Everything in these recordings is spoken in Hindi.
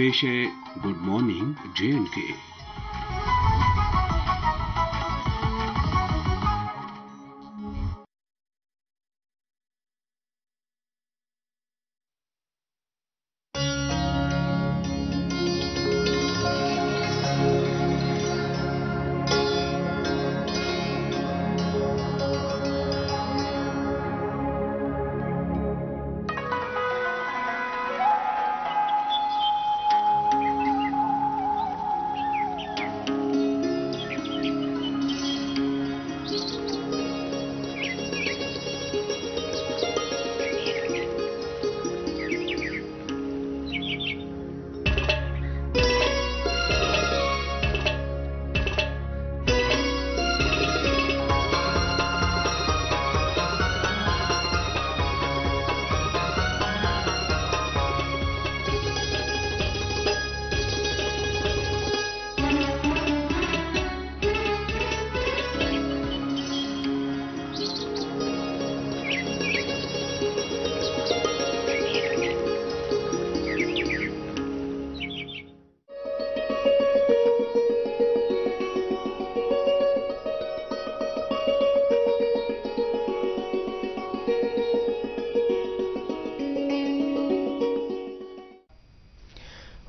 पेश है गुड मॉर्निंग J&K।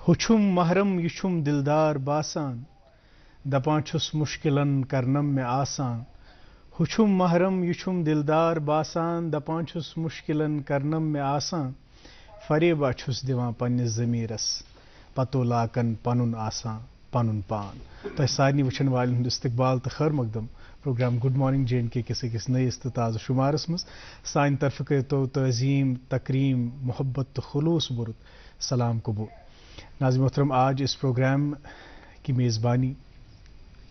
हुछुम महरम युछुम दिलदार बासान दपां छुस मुश्किलन करनम में आसान। हुछुम महरम युछुम दिलदार बासान दपां छुस मुश्किलन करनम में आसान। फरेबा छुस दिवां पन्निस ज़मीरस पतो लाकन पनुन आसान पनुन पान। तो सारी वुचन वाले हिंद इस्तकबाल तो खैर मकदम प्रोग्राम गुड मॉर्निंग J&K किसी किस नईस तो ताज़ शुमारस मज सान तरफ कर तो तज़ीम तकरीम मोहब्बत तो खलूस बुरत सलाम कबूल। नाज़िम मोहतरम, आज इस प्रोग्राम की मेज़बानी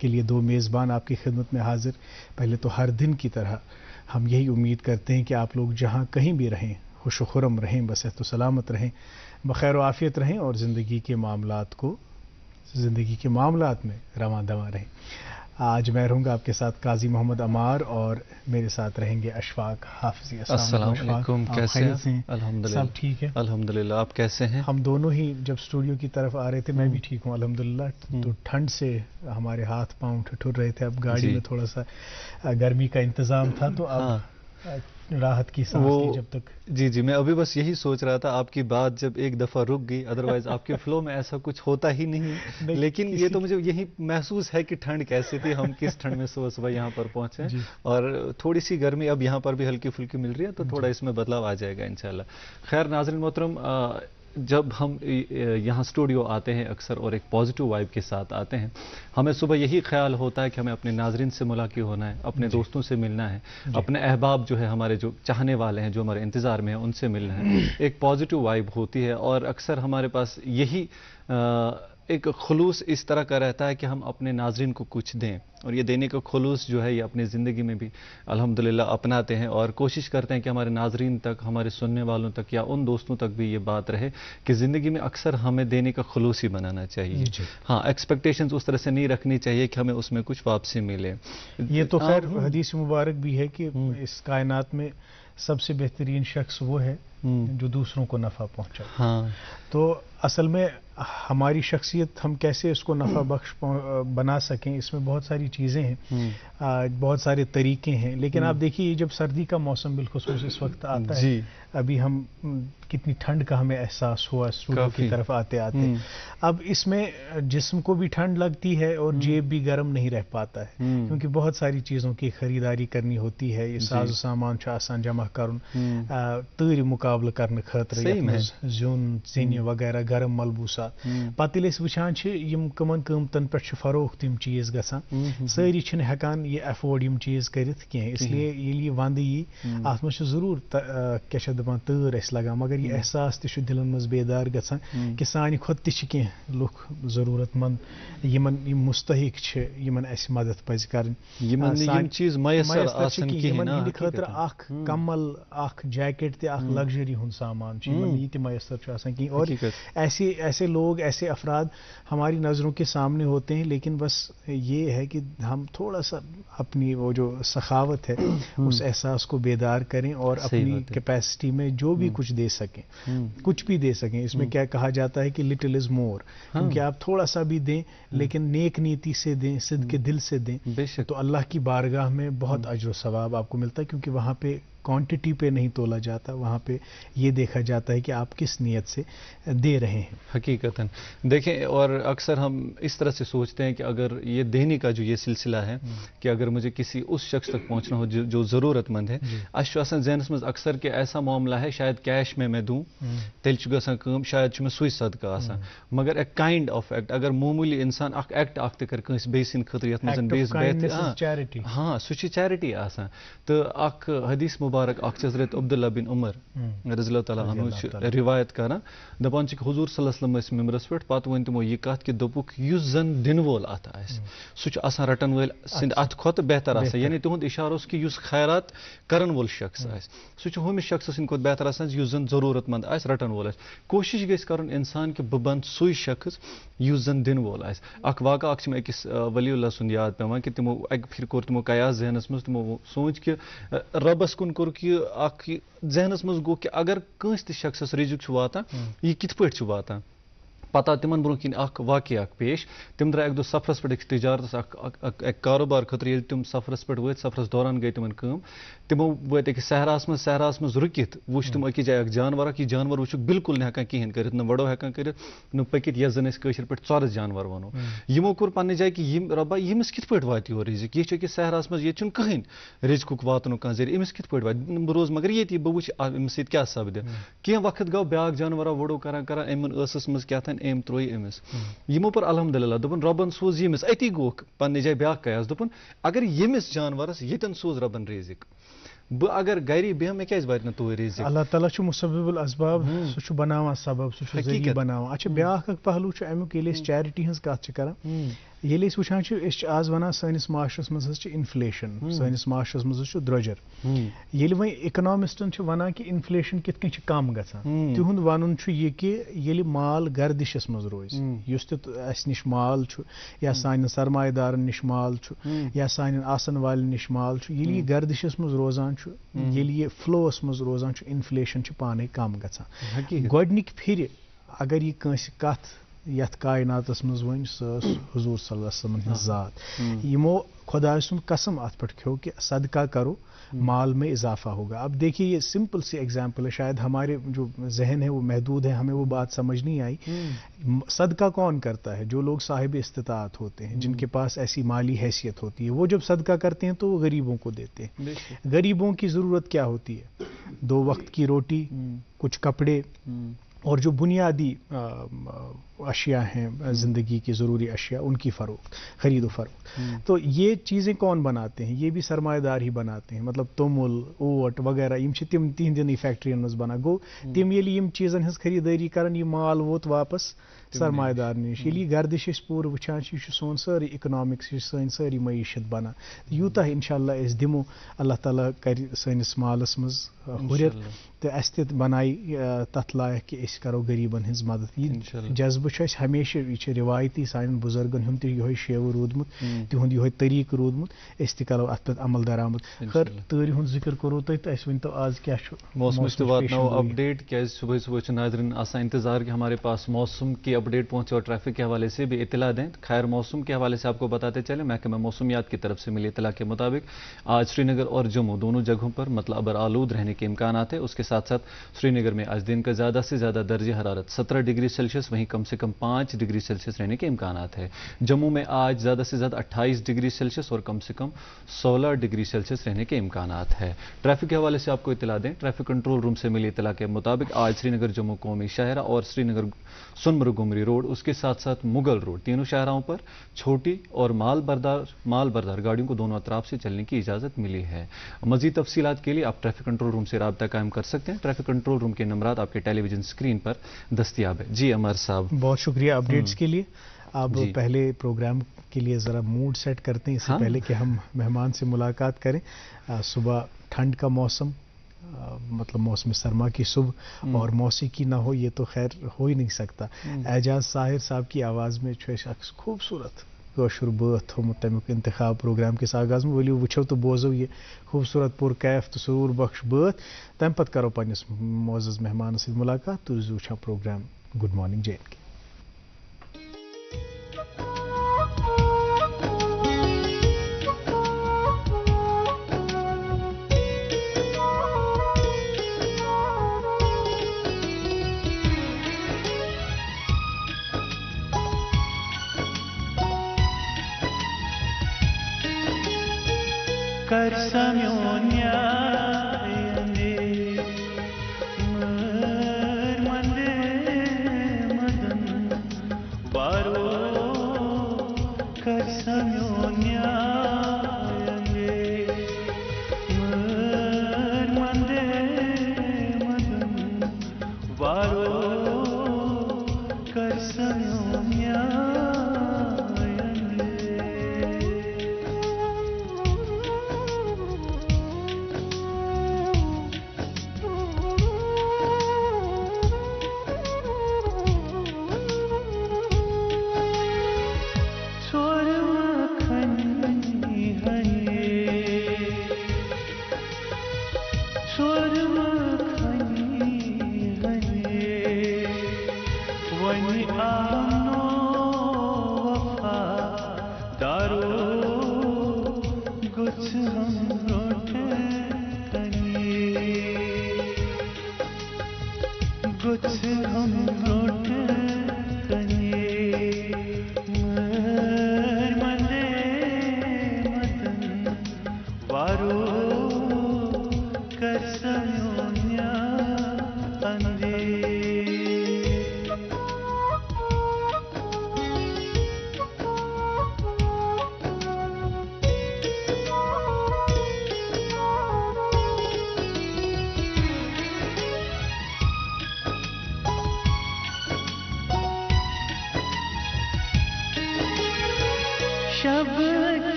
के लिए दो मेज़बान आपकी खिदमत में हाजिर। पहले तो हर दिन की तरह हम यही उम्मीद करते हैं कि आप लोग जहाँ कहीं भी रहें खुश खुरम रहें, बसेहत सलामत रहें, बखैर आफियत रहें और ज़िंदगी के मामलात में रवां दवां रहें। आज मैं रहूँगा आपके साथ काजी मोहम्मद अमार और मेरे साथ रहेंगे अशफाक हाफिजी। अस्सलाम वालेकुम, कैसे हैं? अल्हम्दुलिल्लाह, सब ठीक है अल्हम्दुलिल्लाह, आप कैसे हैं? हम दोनों ही जब स्टूडियो की तरफ आ रहे थे मैं भी ठीक हूँ अल्हम्दुलिल्लाह। तो ठंड से हमारे हाथ पाँव ठिठुर रहे थे, अब गाड़ी में थोड़ा सा गर्मी का इंतज़ाम था तो अब राहत की सांस थी जब तक। जी जी, मैं अभी बस यही सोच रहा था आपकी बात जब एक दफ़ा रुक गई, अदरवाइज आपके फ्लो में ऐसा कुछ होता ही नहीं। लेकिन ये तो मुझे यही महसूस है कि ठंड कैसी थी, हम किस ठंड में सुबह सुबह यहाँ पर पहुँचे और थोड़ी सी गर्मी अब यहाँ पर भी हल्की फुल्की मिल रही है, तो थोड़ा इसमें बदलाव आ जाएगा इंशाल्लाह। खैर नाज़रीन मोहतरम, जब हम यहाँ स्टूडियो आते हैं अक्सर और एक पॉजिटिव वाइब के साथ आते हैं, हमें सुबह यही ख्याल होता है कि हमें अपने नाजरीन से मुलाकात होना है, अपने दोस्तों से मिलना है, अपने अहबाब जो है हमारे जो चाहने वाले हैं जो हमारे इंतज़ार में हैं उनसे मिलना है। एक पॉजिटिव वाइब होती है और अक्सर हमारे पास यही एक खुलूस इस तरह का रहता है कि हम अपने नाजरीन को कुछ दें, और ये देने का खुलूस जो है ये अपनी ज़िंदगी में भी अल्हम्दुलिल्लाह अपनाते हैं और कोशिश करते हैं कि हमारे नाजरीन तक, हमारे सुनने वालों तक या उन दोस्तों तक भी ये बात रहे कि ज़िंदगी में अक्सर हमें देने का खुलूस ही बनाना चाहिए। हाँ, एक्सपेक्टेशंस उस तरह से नहीं रखनी चाहिए कि हमें उसमें कुछ वापसी मिले। ये तो खैर हदीस मुबारक भी है कि इस कायनात में सबसे बेहतरीन शख्स वो है जो दूसरों को नफ़ा पहुँचाए। हाँ, तो असल में हमारी शख्सियत हम कैसे इसको नफ़ा बख्श बना सकें, इसमें बहुत सारी चीज़ें हैं, बहुत सारे तरीके हैं। लेकिन आप देखिए जब सर्दी का मौसम बिलखुसूस इस वक्त आता है, अभी हम कितनी ठंड का हमें एहसास हुआ स्टूडियो की तरफ आते आते, अब इसमें जिस्म को भी ठंड लगती है और जेब भी गर्म नहीं रह पाता है क्योंकि बहुत सारी चीज़ों की खरीदारी करनी होती है। ये साजो सामान आसान जमा कर तरी मुकाबले करने खातर जून सिन वगैरह गर्म मलबूसा पत्ते ये वुचान कमन कमतन पे फरोख्त यम चीज गसान, सारी हेकान ये एफोर्ड यम चीज कर कह, इसलिए ये वंद यी अत मे जरूर क्या दपान तर लगान, मगर यह एहसास तु दिलन मज बेदार गसान कि सान खुद तह लुख जरूरतमंद यम मुस्तहिक मदद पज कर, खतर अख कमल अख जैकेट तो अख लग्जरी सर्जरी हुन सामान मैसर कहीं और ऐसे ऐसे लोग ऐसे अफराद हमारी नज़रों के सामने होते हैं, लेकिन बस ये है कि हम थोड़ा सा अपनी वो जो सखावत है उस एहसास को बेदार करें और अपनी कैपेसिटी में जो भी कुछ दे सकें इसमें क्या कहा जाता है कि लिटिल इज मोर, क्योंकि आप थोड़ा सा भी दें लेकिन नेक नीति से दें, सिद्ध के दिल से दें, तो अल्लाह की बारगाह में बहुत अजर सवाब आपको मिलता है, क्योंकि वहाँ पे क्वांटिटी पे नहीं तोला जाता, वहाँ पे ये देखा जाता है कि आप किस नियत से दे रहे हैं हकीकतन। देखें, और अक्सर हम इस तरह से सोचते हैं कि अगर ये देने का जो ये सिलसिला है कि अगर मुझे किसी उस शख्स तक पहुँचना हो जो ज़रूरतमंद है, आश्वासन जहनस में अक्सर कि ऐसा मामला है शायद कैश में मैं दूँ तेल गसान काम शायद मैं सुई सदका आसान, मगर एक काइंड ऑफ एक्ट अगर मामूली इंसान अख एक्ट अख कर कंस बेस इन खतर यत मजन बेस बेहत हाँ सू चैरिटी आसान। तो अख हदीस मुबारक अख हजरत अब्दुल्ला बिन उमर रज़ियल्लाहु तआला अन्हु रिवायत करान दपान हुजूर सल्लल्लाहु अलैहि वसल्लम मम्बरस पे पत् वो तमो यह कत कि दोपुक युस जन दिन वोल अत आसान रटन वल सिंद अत खुद बेहतर आसान, यानी तुहद इशार कि युस खैरात करन वोल शख्स आह हमिस शख्स सिंद खुद बेहतर आसान युस जन ज़रूरतमंद आस रटन वोल। कोशिश गई कर इंसान कि बह बन सू शख्स युस जन दिन वोल आख वाक़ा अख अकिस वलीउल्लाह सुंद याद पेवान कि तमो अक फिर कोर तमो कयास जहनस मज तमो सोच कि रबस कुन कोर कि अख जहनस मज गो कि अगर कंस त शख्सस रिजिक वातान यह कित पठ वातान पता तिमन ब्रो किन अख वाक़िया पेश। तम द्राय एक दो सफरस पे तिजारत एक कारोबार खतर ये तम सफरस पे वत सफरस दौरान गई तमन कम तमो वत अकिस सहरास मज रुकित वुच तुम अकिस जगह जानवर कि जानवर वुचुक बिल्कुल ना कहें कर वड़ो हेकान कर पकित ये जन अशर पे चौरस जानवर वनो यमो कोर पे जाए कि रबा यमस कित पे वात यो रिजिक ये सहरास मज ये कहें रिजिक वातन कह जरिए अमिस कित पे वात रोज मगर ये बह वुच अम्स क्या सपद कह वक्त गो ब्या जानवर वड़ो कर ऐसस मज क्या एम त्रो अमिस यमो पर अलहमदुलिल्लाह दोपन रबन सूज यमिस अति गोक पे जाए ब्या कयास दोपन अगर यमिस जानवरस यतन सूज रबन रिजिक बह अगर गरी बेह मे क्या वात तू रिजिक। अल्लाह ताला मुसब्बिबुल असबाब सू बनावान सबब सू ज़रिए बनावान। अच्छा ब्याक अक पहलू अमुक ये चैरिटी हज कत करान ये वुचान आज वन सस माशरस मज इन्फ्लेशन सस माशरस मज द्रोजर ये वह इकनॉमिस्टन वन कि इन्फ्लेशन कित कम कम गान तिहुंद वन ये कि ये माल गर्दिशस मज रोज इस नश माल या सान सरमायदारन नश माल या सान आसन वाल नश माल ये गर्दिशस मज रोजान ये फ्लोस मज रोजान इन्फ्लेशन पान कम गान। गोडनिक फिर अगर यह कंस कथ यथ कायनातस मज वन हुजूर सल्लल्लाहु अलैहि वसल्लम हिंज जात यमो खुदा सुन कसम अत पे खो कि सदका करो माल में इजाफा होगा। अब देखिए ये सिंपल सी एग्जाम्पल है, शायद हमारे जो जहन है वो महदूद है, हमें वो बात समझ नहीं आई। सदका कौन करता है? जो लोग साहिब इस्तिताअत होते हैं, जिनके पास ऐसी माली हैसियत होती है, वो जब सदका करते हैं तो वो गरीबों को देते हैं। गरीबों की ज़रूरत क्या होती है? दो वक्त की रोटी, कुछ कपड़े और जो बुनियादी अशिया हैं ज़िंदगी की ज़रूरी अशिया, उनकी फ़रोख्त, ख़रीद व फ़रोख्त। तो ये चीज़ें कौन बनाते हैं? ये भी सरमाएदार ही बनाते हैं, मतलब तोमुल ओट वगैरह यम तिम तिंदन फैक्ट्रियन मज बना गो तम ये चीज़न हज खरीदारी करान ये माल वोत वापस सरमाएदार नश ये गर्दिश पूर वुचान यह सोन सारी इकनॉमिक्स सी सारी मीशत बना यूत इंशाअल्लाह अस दिमो अल्लाह ताला कर सैनिस मालस मज हुरियत तो अस त बनाई तथ लायक कि अस करो गरीबन हज मदद। यह जज्बह छ हमेशा यह रिवायती सान बुजुर्गन हम यो शेव रूदमुत तिहुंद यो तरीक रूदमुत अस त करो अत पे अमल दरामद। खैर तरी हुंद जिक्र करो तुम तो अस वनो आज क्या मौसम वातना अपडेट क्या सुबह सुबह नाजरन आसान इंतजार कि हमारे पास मौसम की अपडेट पहुंचे और ट्रैफिक के हवाले से भी इतला दें। खैर मौसम के हवाले से आपको बताते चले, महकमा मौसमियात की तरफ से मिली इतला के मुताबिक आज श्रीनगर और जम्मू दोनों जगहों पर मतलब अबर आलूद रहने के इम्कान है। उसके साथ साथ श्रीनगर में आज दिन का ज़्यादा से ज़्यादा दर्जे हरारत 17 डिग्री सेल्सियस वहीं कम से कम 5 डिग्री सेल्सियस रहने के इम्कान है। जम्मू में आज ज़्यादा से ज़्यादा 28 डिग्री सेल्सियस और कम से कम 16 डिग्री सेल्सियस रहने के इम्कान है। ट्रैफिक के हवाले से आपको इतला दें। ट्रैफिक कंट्रोल रूम से मिली इतला के मुताबिक आज श्रीनगर जम्मू कौमी शाहरा और श्रीनगर सोनमर्ग रोड उसके साथ साथ मुगल रोड तीनों शहरों पर छोटी और माल बर्दार गाड़ियों को दोनों अतराफ से चलने की इजाजत मिली है। मजीद तफसीलात के लिए आप ट्रैफिक कंट्रोल रूम से राब्ता कायम कर सकते हैं। ट्रैफिक कंट्रोल रूम के नंबरात आपके टेलीविजन स्क्रीन पर दस्तियाब है। जी अमर साहब, बहुत शुक्रिया अपडेट्स के लिए। आप पहले प्रोग्राम के लिए जरा मूड सेट करते हैं इससे पहले कि हम मेहमान से मुलाकात करें। सुबह ठंड का मौसम, मतलब मौसम सरमा की सुबह और मौसीकी ना हो ये तो खैर हो ही नहीं सकता। एजाज साहिर साहब की आवाज़ में छह शख्स खूबसूरत कशुर बत थोमुत तमिक इंतखाब प्रोग्राम किस आगाज़ में वलियो वो तो बोजो ये खूबसूरत पुर कैफ तो सुरूर बख्श बत तम पत करो पन्नस मोअज़्ज़ज़ मेहमान से मुलाकात तो वुछो program good morning J and K.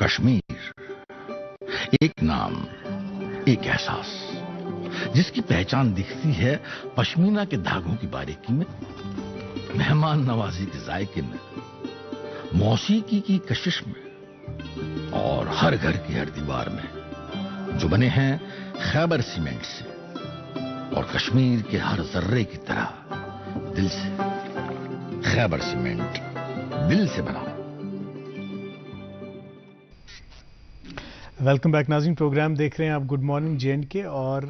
Kashmir एक नाम, एक एहसास जिसकी पहचान दिखती है पश्मीना के धागों की बारीकी में, मेहमान नवाजी के जायके में, मौसीकी की कशिश में और हर घर की हर दीवार में, जो बने हैं खैबर सीमेंट से और कश्मीर के हर जर्रे की तरह दिल से। खैबर सीमेंट, दिल से बना। वेलकम बैक नाज़रीन, प्रोग्राम देख रहे हैं आप गुड मॉर्निंग J&K। और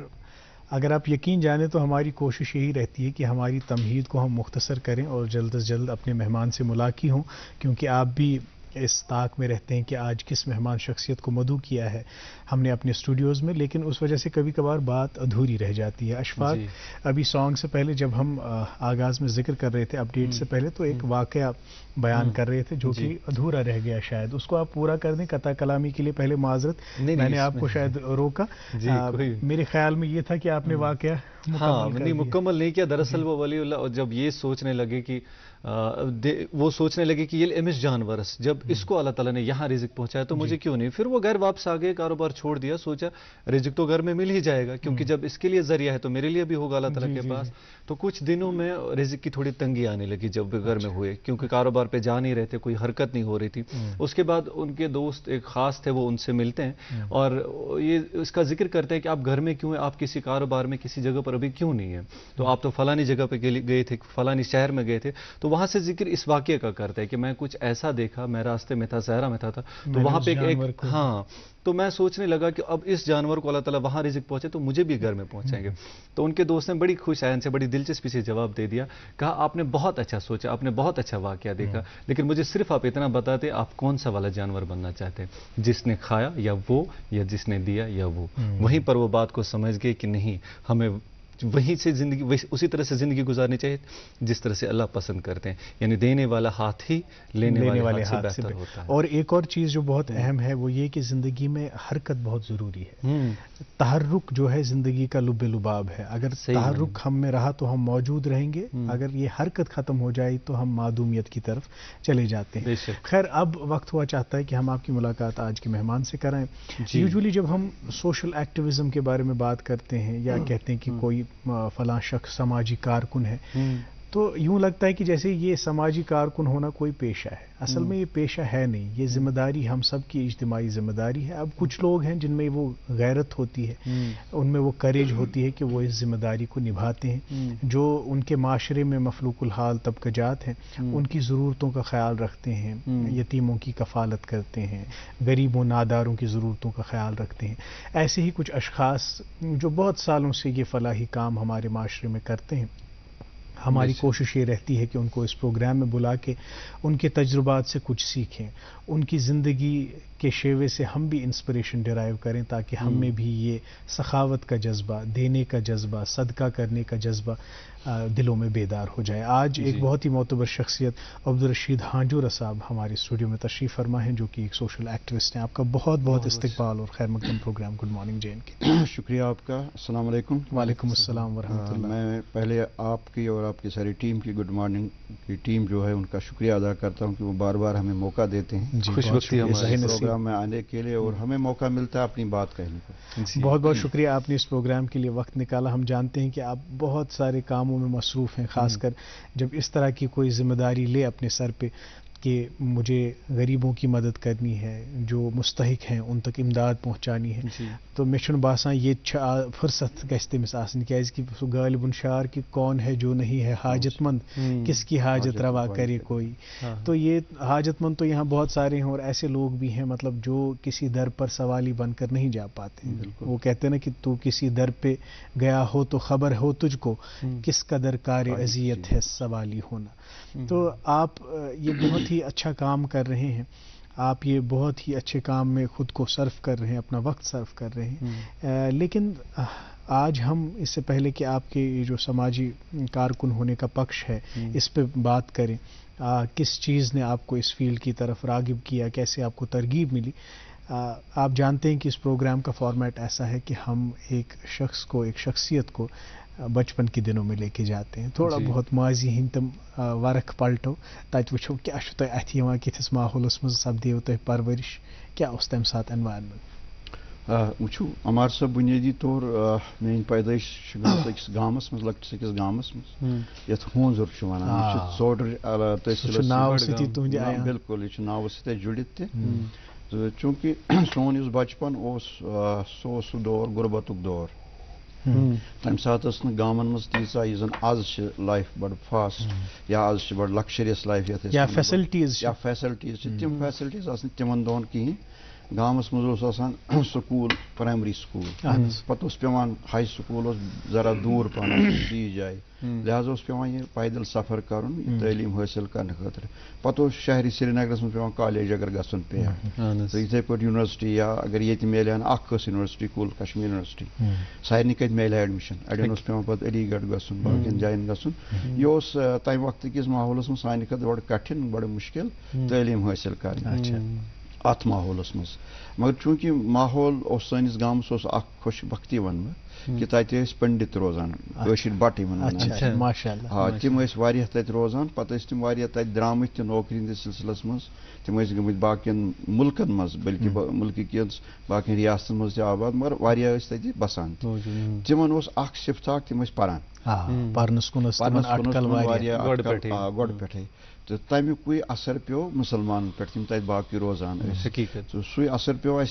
अगर आप यकीन जाने तो हमारी कोशिश यही रहती है कि हमारी तमहीद को हम मुख्तसर करें और जल्द अज जल्द अपने मेहमान से मुलाकी हों, क्योंकि आप भी इस ताक में रहते हैं कि आज किस मेहमान शख्सियत को मधु किया है हमने अपने स्टूडियोज़ में, लेकिन उस वजह से कभी कभार बात अधूरी रह जाती है। अशफाक, अभी सॉन्ग से पहले जब हम आगाज़ में जिक्र कर रहे थे अपडेट से पहले, तो एक वाक़या बयान कर रहे थे जो कि अधूरा रह गया, शायद उसको आप पूरा कर दें। कता कलामी के लिए पहले माजरत, मैंने आपको शायद रोका, मेरे ख्याल में ये था कि आपने वाक़या मुकम्मल नहीं किया। दरअसल वो वलीउल्लाह जब ये सोचने लगे कि ये एमिस जानवरस, जब इसको अल्लाह ताला ने यहाँ रिजिक पहुँचाया तो मुझे क्यों नहीं, फिर वो घर वापस आ गए, कारोबार छोड़ दिया, सोचा रिजिक तो घर में मिल ही जाएगा, क्योंकि जब इसके लिए जरिया है तो मेरे लिए भी होगा अल्लाह ताला के पास। तो कुछ दिनों में रिजिक की थोड़ी तंगी आने लगी जब घर में हुए, क्योंकि कारोबार पर जा नहीं रहे थे, कोई हरकत नहीं हो रही थी। उसके बाद उनके दोस्त एक खास थे, वो उनसे मिलते हैं और ये इसका जिक्र करते हैं कि आप घर में क्यों हैं, आप किसी कारोबार में किसी जगह पर अभी क्यों नहीं है, तो आप तो फलानी जगह पर गए थे, फलानी शहर में गए थे। तो वहां से जिक्र इस वाक्य का करता है कि मैं कुछ ऐसा देखा, मैं रास्ते में था, सहरा में था तो वहां पे एक तो मैं सोचने लगा कि अब इस जानवर को अल्लाह ताला वहाँ रिज़्क़ पहुँचे तो मुझे भी घर में पहुँचाएंगे। तो उनके दोस्त ने बड़ी खुश आयन से, बड़ी दिलचस्पी से जवाब दे दिया, कहा आपने बहुत अच्छा सोचा, आपने बहुत अच्छा वाक़या देखा, लेकिन मुझे सिर्फ आप इतना बताते आप कौन सा वाला जानवर बनना चाहते हैं, जिसने खाया या वो, या जिसने दिया या वो। वहीं पर वो बात को समझ गए कि नहीं, हमें वहीं से जिंदगी, उसी तरह से जिंदगी गुजारनी चाहिए जिस तरह से अल्लाह पसंद करते हैं, यानी देने वाला हाथ ही लेने वाले हाथ से बेहतर होता है। और एक और चीज़ जो बहुत अहम है वो ये कि ज़िंदगी में हरकत बहुत ज़रूरी है। तहर्रुक जो है ज़िंदगी का लुब्बे लुबाब है, अगर तहर्रुक हम में रहा तो हम मौजूद रहेंगे, अगर ये हरकत ख़त्म हो जाए तो हम मादूमियत की तरफ चले जाते हैं। खैर, अब वक्त हुआ चाहता है कि हम आपकी मुलाकात आज के मेहमान से कराएँ। यूजुअली जब हम सोशल एक्टिविज़म के बारे में बात करते हैं या कहते हैं कि कोई फलां शख्स सामाजिक कारकुन है, तो यूं लगता है कि जैसे ये सामाजिक कारकुन होना कोई पेशा है। असल में ये पेशा है नहीं, ये जिम्मेदारी हम सब की इज्तिमाई जिम्मेदारी है। अब कुछ लोग हैं जिनमें वो गैरत होती है, उनमें वो करेज होती है कि वो इस जिम्मेदारी को निभाते हैं, जो उनके माशरे में मफलूकुल हाल तबकजात हैं, उनकी ज़रूरतों का ख्याल रखते हैं, यतीमों की कफालत करते हैं, गरीबों नादारों की ज़रूरतों का ख्याल रखते हैं। ऐसे ही कुछ अशखास जो बहुत सालों से ये फलाही काम हमारे माशरे में करते हैं, हमारी कोशिश ये रहती है कि उनको इस प्रोग्राम में बुला के उनके तजुर्बात से कुछ सीखें, उनकी ज़िंदगी के शेवे से हम भी इंस्पिरेशन डिराइव करें, ताकि हम में भी ये सखावत का जज्बा, देने का जज्बा, सदका करने का जज्बा दिलों में बेदार हो जाए। आज एक बहुत ही मोतबर शख्सियत अब्दुलरशीद हांजूरा साहब हमारे स्टूडियो में तशरीफ़ फरमा हैं, जो कि एक सोशल एक्टिविस्ट हैं। आपका बहुत बहुत इस्तकबाल और खैर मकदम प्रोग्राम गुड मॉर्निंग J&K। शुक्रिया आपका। अस्सलाम वालेकुम। वालेकुम अस्सलाम व रहमतुल्लाह। मैं पहले आपकी और आपकी सारी टीम की, गुड मॉर्निंग की टीम जो है उनका शुक्रिया अदा करता हूँ कि वो बार बार हमें मौका देते हैं प्रोग्राम में आने के लिए, और हमें मौका मिलता है अपनी बात कहने को। बहुत बहुत शुक्रिया, आपने इस प्रोग्राम के लिए वक्त निकाला। हम जानते हैं कि आप बहुत सारे कामों में मसरूफ़ हैं, ख़ासकर जब इस तरह की कोई जिम्मेदारी ले अपने सर पे कि मुझे गरीबों की मदद करनी है, जो मुस्तहिक हैं उन तक इमदाद पहुँचानी है। तो मेन बासा ये फुर्सत गमें कि गालिबन शार कि कौन है जो नहीं है हाजतमंद, किसकी हाजत रवा करे कोई। तो ये हाजतमंद तो यहाँ बहुत सारे हैं, और ऐसे लोग भी हैं मतलब जो किसी दर पर सवाली बनकर नहीं जा पाते। वो कहते ना कि तू किसी दर पे गया हो तो खबर हो तुझको, किस कदर कार अजियत है सवाली होना। तो आप ये बहुत अच्छा काम कर रहे हैं, आप ये बहुत ही अच्छे काम में खुद को सर्व कर रहे हैं, अपना वक्त सर्व कर रहे हैं। लेकिन आज हम इससे पहले कि आपके जो समाजी कारकुन होने का पक्ष है इस पे बात करें, किस चीज़ ने आपको इस फील्ड की तरफ रागिब किया, कैसे आपको तरगीब मिली। आप जानते हैं कि इस प्रोग्राम का फॉर्मेट ऐसा है कि हम एक शख्स को, एक शख्सियत को बचपन के दिनों में लेके जाते हैं थोड़ा बहुत माजी हिंद तम वरख पलटो तब वो क्या अथ किस माहौलस मज सपदो तुम परवरिश क्या उस तम साथ एनवायरमेंट वो अमार साहब बुनियादी तौर मेन पैदाइश अकिस गामस मज लकटिस अकिस गामस मज यथ होंजर वनान बिल्कुल यह नाव सत जुड़ित तो चूंकि सोन इस बचपन सो दौर गुर्बत दौर तम सात गामन मज तीसा ये जन आज लाइफ बड़ फास्ट या आज बड़ लग्जरियस लाइफ या फैसिलिटीज तम फैसिलिटीज आज तिमन दौन कहीं गामस मज स्कूल प्राइमरी स्कूल पत पेवान हाई स्कूल जरा दूर पाना दी जाए लिहाजा पेवान ये पैदल सफर कर तलीम हासिल करने खातर पत शहरी श्रीनगर में पेवान कॉलेज अगर गसन पे तो इथे पे यूनिवर्सिटी या अगर ये मिले अस यूनिवर्सिटी कुल कश्मीर यूनिवर्सिटी सारे कत मिले एडमिशन अड़न पेवान पे अली गढ़ गन बाकी जान गन ये तम वक्त किस माहौल में साने खातर बड़ कठिन बड़ मुश्किल तलीम हासिल कर अत माहौलस मज मगर चूंकि माहौल सस गामस खुश बख्ती वन कि ते पंडित रोजान बट हाँ तम रोजान पे तम द्राम तह नौकरी हंद सिलसिलस मज तम ग बाकियन मुल्कन मज बल्कि मुल्क बाकियन रियासतन मज आबाद मगर वह तथा बसान तमन सिफ्ता तम पान पे तो तमिक असर पे मुसलमान पे तम ताकि रोजान तो सू असर पे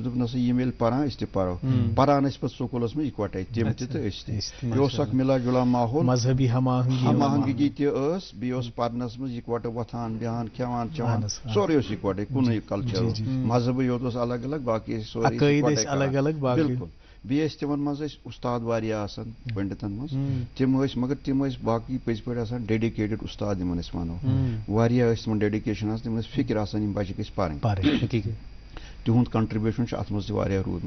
दोप ना ये पान पो पान पे स्कूल मे इकवटे तम तक मिला जुला माहौल मजहबी हमहंगी तीस पढ़नस मज इकवटे वथान बिहान खेवान चवान सोरे इकवटे कुन कल्चर मजहब योत अलग अलग बाकी बिल्कुल बीस तमन मज उस्ताद पंडितन मज तम मगर तम बाकी पज पे डेडिकेटेड उस्ताद इन वो तम डेडिकेशन तम फिक्र बच्चे पार्टी तिहुंद कंट्रीब्यूशन अत मज रूद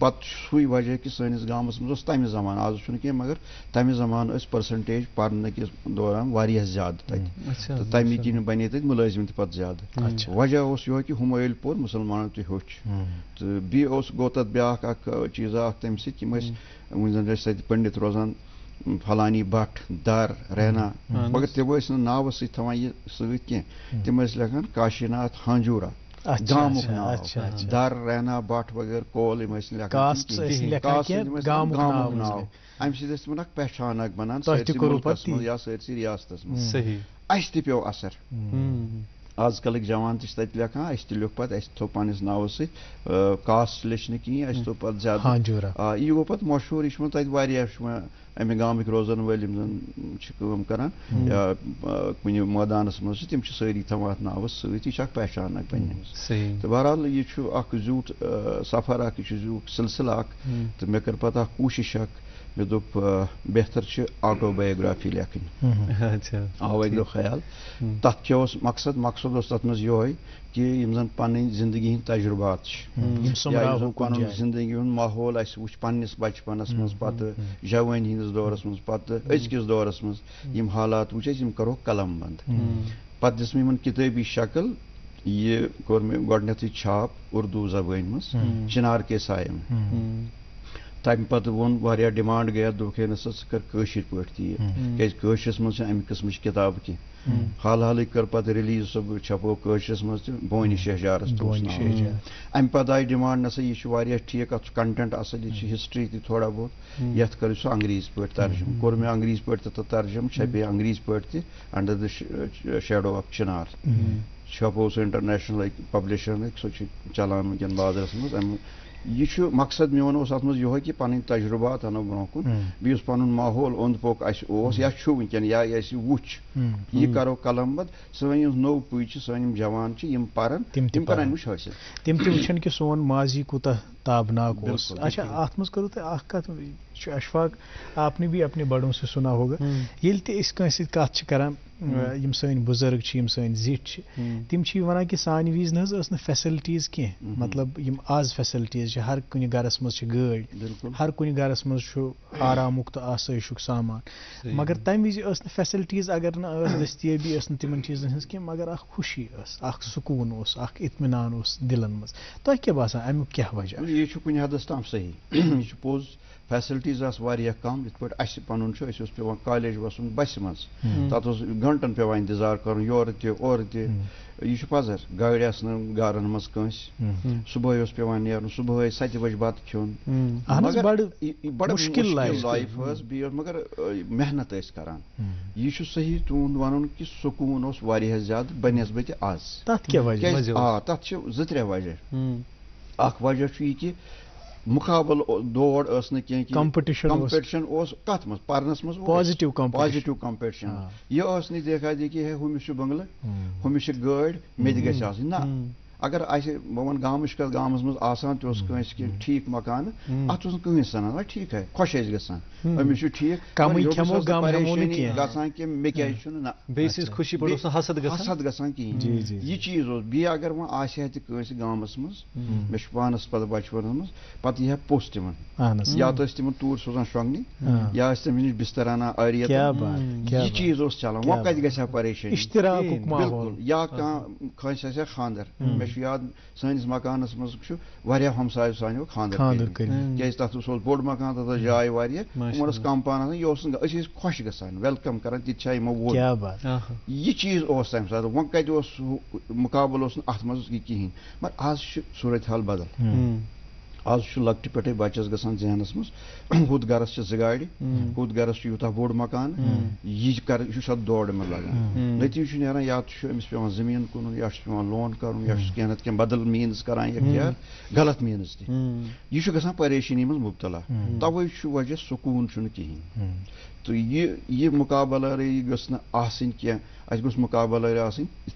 पत् सू वजह कि सैनिस गामस मज तम जमान आज कह मगर तम जमान पर्सेंटेज पढ़ने किस दौरान वारिया ज्यादा तक तमी कहीं बने तक मुलाजिम तत ज्यादा वजह उस यो कि हम पोर मुसलमानों तु होच तो बीस गो तथा ब्या चीज़ा तम सत पंडित रोजान फलानी भट दर रहना मगर तम नाव सम लेखान काशीनाथ हांजूरा दर रहना भट वगैरह कौल अमक पहचान अक बनान सारी रियासत मे पे असर आजकल जवान तक लेखान अो पे थो पानस नाव सास्ट लेचने कहीं तो पे ज्यादा यह गो पे मशहूर यह तथा अमे गामिक रोजन वाले करान कुछ मैदानस मज तम सारी थम अत नाव सह पहचान बन तो बहरहाल यह जूठ सफर यह जूठ सिलसिला तो मे कर पता कोशिश मे दोप बेहतर आटो बायोग्राफी लेखन आवे गो ख्याल तथ क्या मकसद मकसद तथ मे यो कि जन पी जिंदगी हिंद तजुर्बात पे जिंदगी हूं माहौल वो पन्नस बचपनस मज पे जवानी हिंदस दौरस मज पे अजकिस दौरस मज यम हालात वो करो कलम बंद पे दिस मे किताबी शक्ल यह कोर मे गोडनथ छाप उर्दू जबान मज चिनार के साय तम पे वो डिमांड गया दुखे ना कर पे तीय कशरस मज अम किस्म किताब कह हाल हाल कर पे रिलीज सब छपो कशरस मज बोनी शहजारस अम पे आई डिमांड ना यह ठीक अत कंटेंट असल यह हिस्ट्री ती थोड़ा बहुत यथ कर सो अंग्रेज पे तर्जम कोर मे अंग्रेज पे तर्जम छपे अंग्रेज पे अंडर द शैडो ऑफ चिनार छपो सो इंटरनेशनल पब्लिशर सो चलान वन बाजारस मज यह मकसद मोन अत मे यो कि पन्न तजुर्बात अनो ब्रोह कुन पन्न माहौल ओंद पोक अन या वुच यह करो कलम बद सी नव पुज सम जवान पान तम कर हासिल तम तन कि सोन माजी कूत ताबनाक अच्छा अत मे करो तुम अशफाक आपने भी अपने बड़ों से सुना होगा ये तेज कत कर बुजुर्ग सिठ तम वन कि सान वज न फैसिलिटीज कह मतलब आज फैसिलिटीज हर कुन गरस मज गाड़ी हर कुन गरस मज आराम तो आसाइश सामान मगर तम वज फैसिलिटीज अगर नस्तियाबी तिमन चीजन हज कह मगर खुशी सकून इत्मीनान दिलन मज तुम क्या बसान अमुक क्या वजह यह कुछ हदस तम सही यह पोज फैसिलिटीज कम ये पे पन पे कॉलेज वसन बस मं तथ घंटन पे इंतजार कर योर तह पजर गाड़ी गारन मज सुबह पे नुन सुबह सत बजे बत खिल लाइफ मगर मेहनत कर यह सही तुंद वन कि सुकून ज्यादा बनस्बत आज तथ त्रे वजह अख वजह कि मुकाबल दौड़ कंपटीशन कत मज पर्नस पॉजिटिव कंपटीशन यह देखा देखी है हमिस बंगल हमिस गाड़ी मे गई ना अगर वन गाम गाँव तो ठीक मकान अत कहीं सना ठीक है खुश गमिस ठीक ग मे क्या ना खुशी हसद गह चीज बी अगर वो आंस गाँवस मे पानस पे बचपन पे यह पोस तम या तो तम तूर सोजान शोंगनी या तम बिस्तर अना आरियत यह चीज चलान वो कत ग परेशानी बिल्कुल या कह खानदर मे याद सानिस मकानस मह हमसाय सानो खानदर क्या तथा उस बोड़ मकान तथा जाए वो कम पान ये खुश गान वेलकम कर यह चीज तम सात वो कत मुकाबल अत मे कहें मगर आज सूरत हाल बदल आज लकट पे बचस गहनस मं हूत गरस से गाड़ी हूत गरस यूत बोड़ मकान यह कर दौड़ में लगान नतीज ना या पे जमीन कन या पे लोन कर कह क्या बदल मीनस करान गलत मीनस तह ग परेशानी मं मुबतला तवे वजह सुकून कहें तो यह मुकाबल गई क्या अस मुकाबल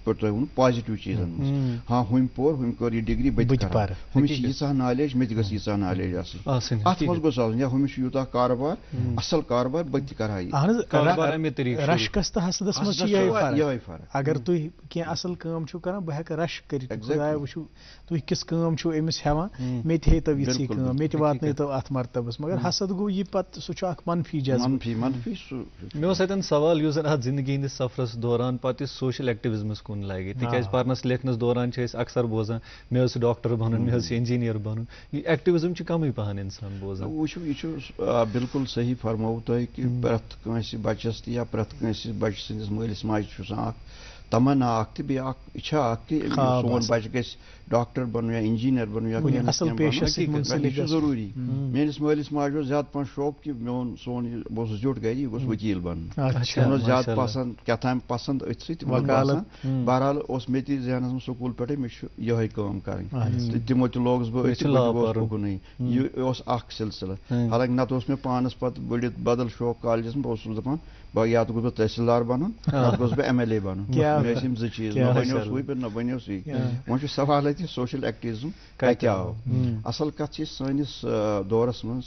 पे वो पॉजिटिव चीजन मं हाँ हम पोर हम कर यह डिग्री बार हमें यीसा नॉलेज मे तीसा नॉलेज अत मे हमें यूत कारोबार असल कारोबार बत ये फर्क अगर तुम कह असल काम कर बह रश करो तुम किस अमिस हेवान मे हेतव यी मे वात अत मरतबस मगर हसद गो यह पे सह मनफी मनफी मे सतन सवाल यु जन जिंदगी हंदिस सफरस दौरान पे सोशल एक्टिविज्मस कुन लगे तिकाज पढ़नस लेखनस दौरान अक्सर बोजान मे डॉक्टर बनन मे इंजीनियर बनन एक्टिविज्म कम पहान इंसान बोजान वो यह बिल्कुल सही फरमो तुम कि प्रत बचस या प्रत बच सस मालिस माजन तमन्ना इच्छा कि सोन बच ग डॉक्टर बन या इंजीनियर बन या जरूरी मेस मालिस माजो ज्यादा पा शौक कि मोन सोन बहुत जुट गई गोस वकील बन ज्यादा पसंद क्या तम पसंद अथान बहरहाल मे ती जहनस मे स्कूल पे मे ये कम करें तमो तोगस बहुकन यह सिलसिला हालांकि नत मे पानस पे बढ़ बदल शौक कॉलेज बहुत दपान या तो गोस तहसीलदार बन गोस बह एम एल ए बन जो चीज न बनो सी वो सवाल ये सोशल एक्टिविज्म क्या असल कथ सानिस दौरस मं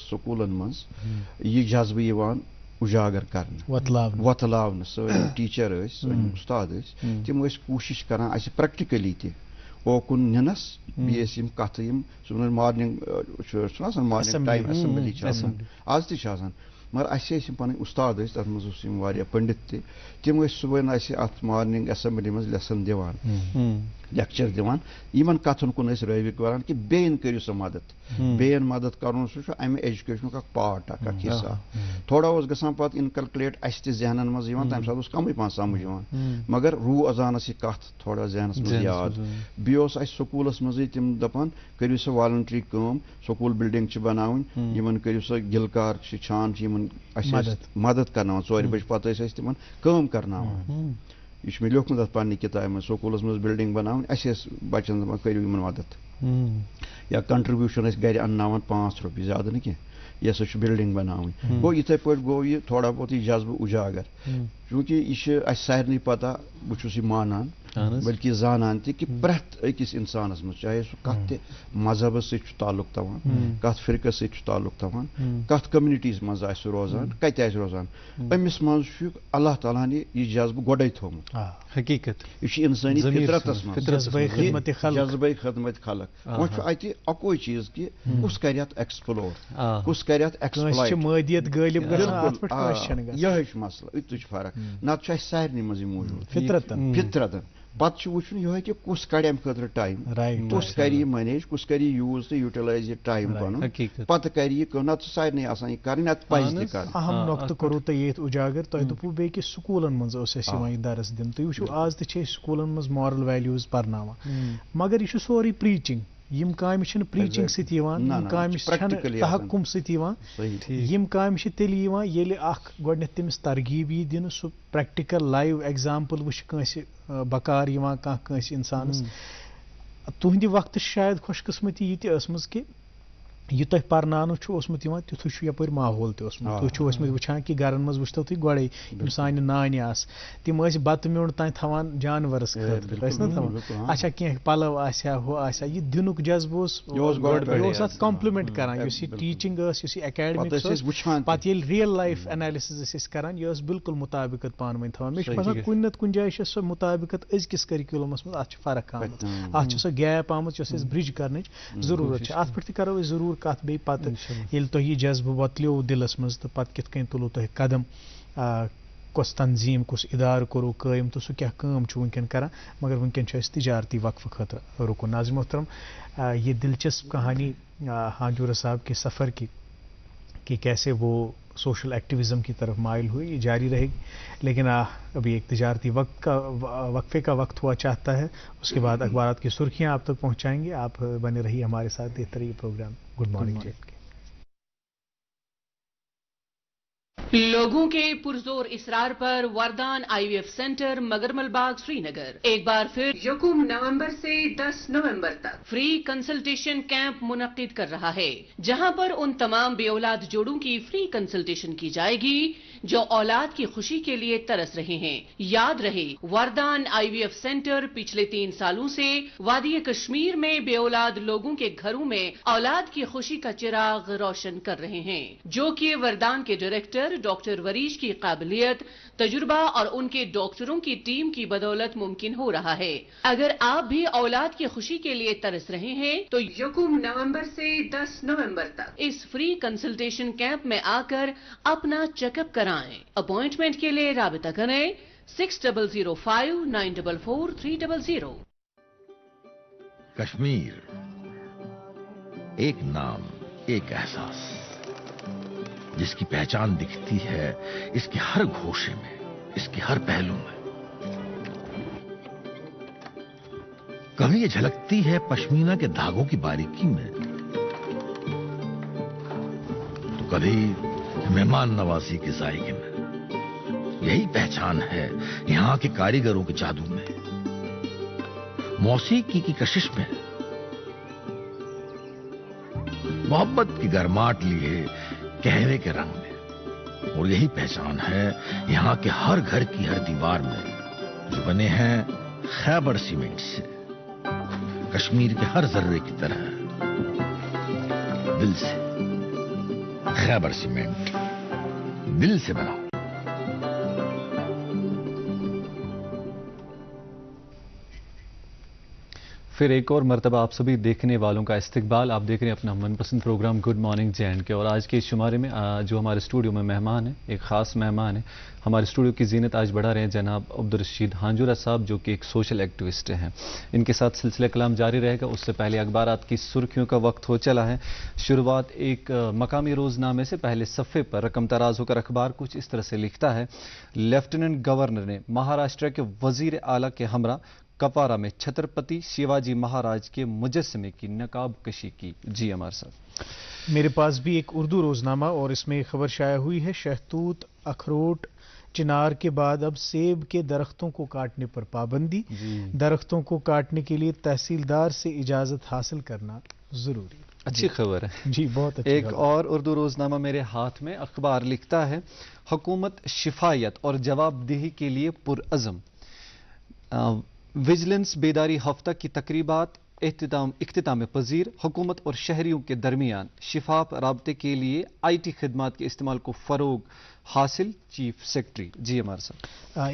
स्कूलन मं यह जज्बे उजागर कर वतला टीचर उस्ताद तम कोशिश कर प्रैक्टिकली ओकुन ननस बीएसएम कथ मॉर्निंग मॉर्निंग टाइम असेंबली आज त मगर अस पे उस्ताद तथा मह पंडित तम सुबह अत मॉर्निंग असेंबली मं लेसन दिवान लेक्चर दिवान इन कथन कुन रवि करान कि बेन करू सा मदद बेन मदद कर सह अमे एजुकेशन अ पार्ट अख हिस्सा थोड़ा उस इनकलकुलेट अस तहनन मं तम सात कम पा समझ मगर रू अजानस यह कथ थोड़ा जहनस मे याद बेस स्कूल मजे तम दपान करू सा वॉलंटरी काम स्कूल बिल्डिंग बना इन करू सा गिलकार छान मदद करना चोर बजे पे तम काम करना यह मे लिखमुत अत पे किताब मे स्कूल मे बिल्डिंग बना अस बच्चन दपान करू इन मदद या कंट्रीब्यूशन गर अन्न 5 रुपये ज्यादा ना यह सो बिल्डिंग बना गो इथे पे गो यह थोड़ा बहुत यह जज्बे उजागर चूंकि यह सारे पता बहुत यह मानान बल्कि जानान कि प्रत अकिस इंसानस मं चाहे सह कत मजहब ताल्लुक तवान कत फिरकस ताल्लुक तवान कत कम्युनिटीज मज रोजान कत रोजान अमिस मं अल्लाह ताला ने यह जज्बे गोडे थोमुत हकीकत यह इंसानी फितरतस मं जज्बे खदमत खलक वो अत अको चीज कि कुस कर एक्सप्लोर कुस कर यह मसला यु फर्क ना सारे मज मौजूद फितरतन पत् वो ये कि कुस कड़ अम खर टाइम कुस कर यह मैनेज कुस कर यूज तो यूटिलाइज यह टाइम पन पत् कर यह ना सारे करें अत पे अहम नक्त करो तो ये उजागर तुम दू बे स्कूलन मज दरस दिन तुम वो आज ते स्कूलन मज मॉरल वैल्यूज पढ़ना मगर यह सोरी प्रीचिंग यम काम प्रीचिंग सहकुम सम काम तेल गोड तमिस तरगीब यी दिन सो प्रैक्टिकल लाइव एग्जाम्पल वह कह बकार कह इंसानस तुंद वक्त शायद खुशकस्मती ये कि यह तुम पान तुथु यप माहौल तुम वुचान कि गरन मज वो तुम गोड़े सान नान तम बत म्योण तान थवान जानवरस खा अच्छा कह पलव आ दिन जज्बो कॉम्प्लीमेंट करान टीचिंग एकेडमिक्स पे रियल लाइफ एनालिसिस करान यह बिल्कुल मुताबिकत पान वन मे बसान कुन नत कुन जाए सो मुताबिकत अजकिस करिकुलमस मज अत फर्क आमत अत सो गैप आमत यस ब्रिज करने जरूरत अत पे करो जरूर कत बे पे तुम यह जज्बो वतलो दिलस मज तो पत् कित कन तुलो तुम कदम कुस तंजीम कुस इदार करो कायम तो सो क्या काम वुनकन करान मगर वुनकन तिजारती वक्फ खतर रुकन नाज़िम मोहतरम ये दिलचस्प कहानी हाजूरा साहब के सफ़र की कि कैसे वो सोशल एक्टिविज़म की तरफ माइल हुई ये जारी रहेगी लेकिन अभी एक तजारती वक्फे का वक्त हुआ चाहता है उसके बाद अखबारात की सुर्खियां आप तक पहुंचाएंगे। आप बने रहिए हमारे साथ देखते रहिए प्रोग्राम गुड मॉर्निंग जे&के। लोगों के पुरजोर इसरार पर वरदान IVF सेंटर मगरमल बाग श्रीनगर एक बार फिर 1 नवंबर से 10 नवंबर तक फ्री कंसल्टेशन कैंप मुनक्किद कर रहा है जहां पर उन तमाम बेऔलाद जोड़ों की फ्री कंसल्टेशन की जाएगी जो औलाद की खुशी के लिए तरस रहे हैं। याद रहे वरदान IVF सेंटर पिछले 3 सालों से वादी कश्मीर में बेऔलाद लोगों के घरों में औलाद की खुशी का चिराग रोशन कर रहे हैं जो कि वरदान के डायरेक्टर डॉक्टर वरीश की काबिलियत तजुर्बा और उनके डॉक्टरों की टीम की बदौलत मुमकिन हो रहा है। अगर आप भी औलाद की खुशी के लिए तरस रहे हैं तो 1 नवंबर से 10 नवंबर तक इस फ्री कंसल्टेशन कैंप में आकर अपना चेकअप कराएं। अपॉइंटमेंट के लिए राबिता करें 6005944300। कश्मीर एक नाम एक एहसास जिसकी पहचान दिखती है इसके हर घोषे में इसके हर पहलू में। कभी ये झलकती है पश्मीना के धागों की बारीकी में तो कभी मेहमान नवाजी के जायके में। यही पहचान है यहां के कारीगरों के जादू में मौसीकी की कशिश में मोहब्बत की गर्माहट लिए कहने के रंग में। और यही पहचान है यहाँ के हर घर की हर दीवार में जो बने हैं खैबर सीमेंट से कश्मीर के हर जर्रे की तरह दिल से। खैबर सीमेंट दिल से बनाओ। फिर एक और मरतबा आप सभी देखने वालों का इस्तकबाल। आप देख रहे हैं अपना मनपसंद प्रोग्राम गुड मॉर्निंग जे&के और आज के इस शुमारे में जो हमारे स्टूडियो में मेहमान हैं एक ख़ास मेहमान है। हमारे स्टूडियो की जीनत आज बढ़ा रहे हैं जनाब अब्दुलरशीद हांजूरा साहब जो कि एक सोशल एक्टिविस्ट हैं। इनके साथ सिलसिला कलाम जारी रहेगा। उससे पहले अखबारात की सुर्खियों का वक्त हो चला है। शुरुआत एक मकामी रोजनामे से पहले सफ़े पर रकम तराज होकर अखबार कुछ इस तरह से लिखता है लेफ्टिनेंट गवर्नर ने महाराष्ट्र के वजीर आला के हमरा कपारा में छत्रपति शिवाजी महाराज के मुजस्मे की नकाब कशी की। जी अमर साहब मेरे पास भी एक उर्दू रोजनामा और इसमें एक खबर शाया हुई है शहतूत अखरोट चिनार के बाद अब सेब के दरख्तों को काटने पर पाबंदी। दरख्तों को काटने के लिए तहसीलदार से इजाजत हासिल करना जरूरी। अच्छी खबर है जी बहुत अच्छी। एक और उर्दू रोजनामा मेरे हाथ में अखबार लिखता है हुकूमत शिफायत और जवाबदेही के लिए पुरअज़म। विजिलेंस बेदारी हफ्ता की तकरीबात इख्तिताम पजीर। हुकूमत और शहरियों के दरमियान शिफाफ राबते के लिए IT खिदमात के इस्तेमाल को फरोग हासिल। Chief secretary. जी हमारे साथ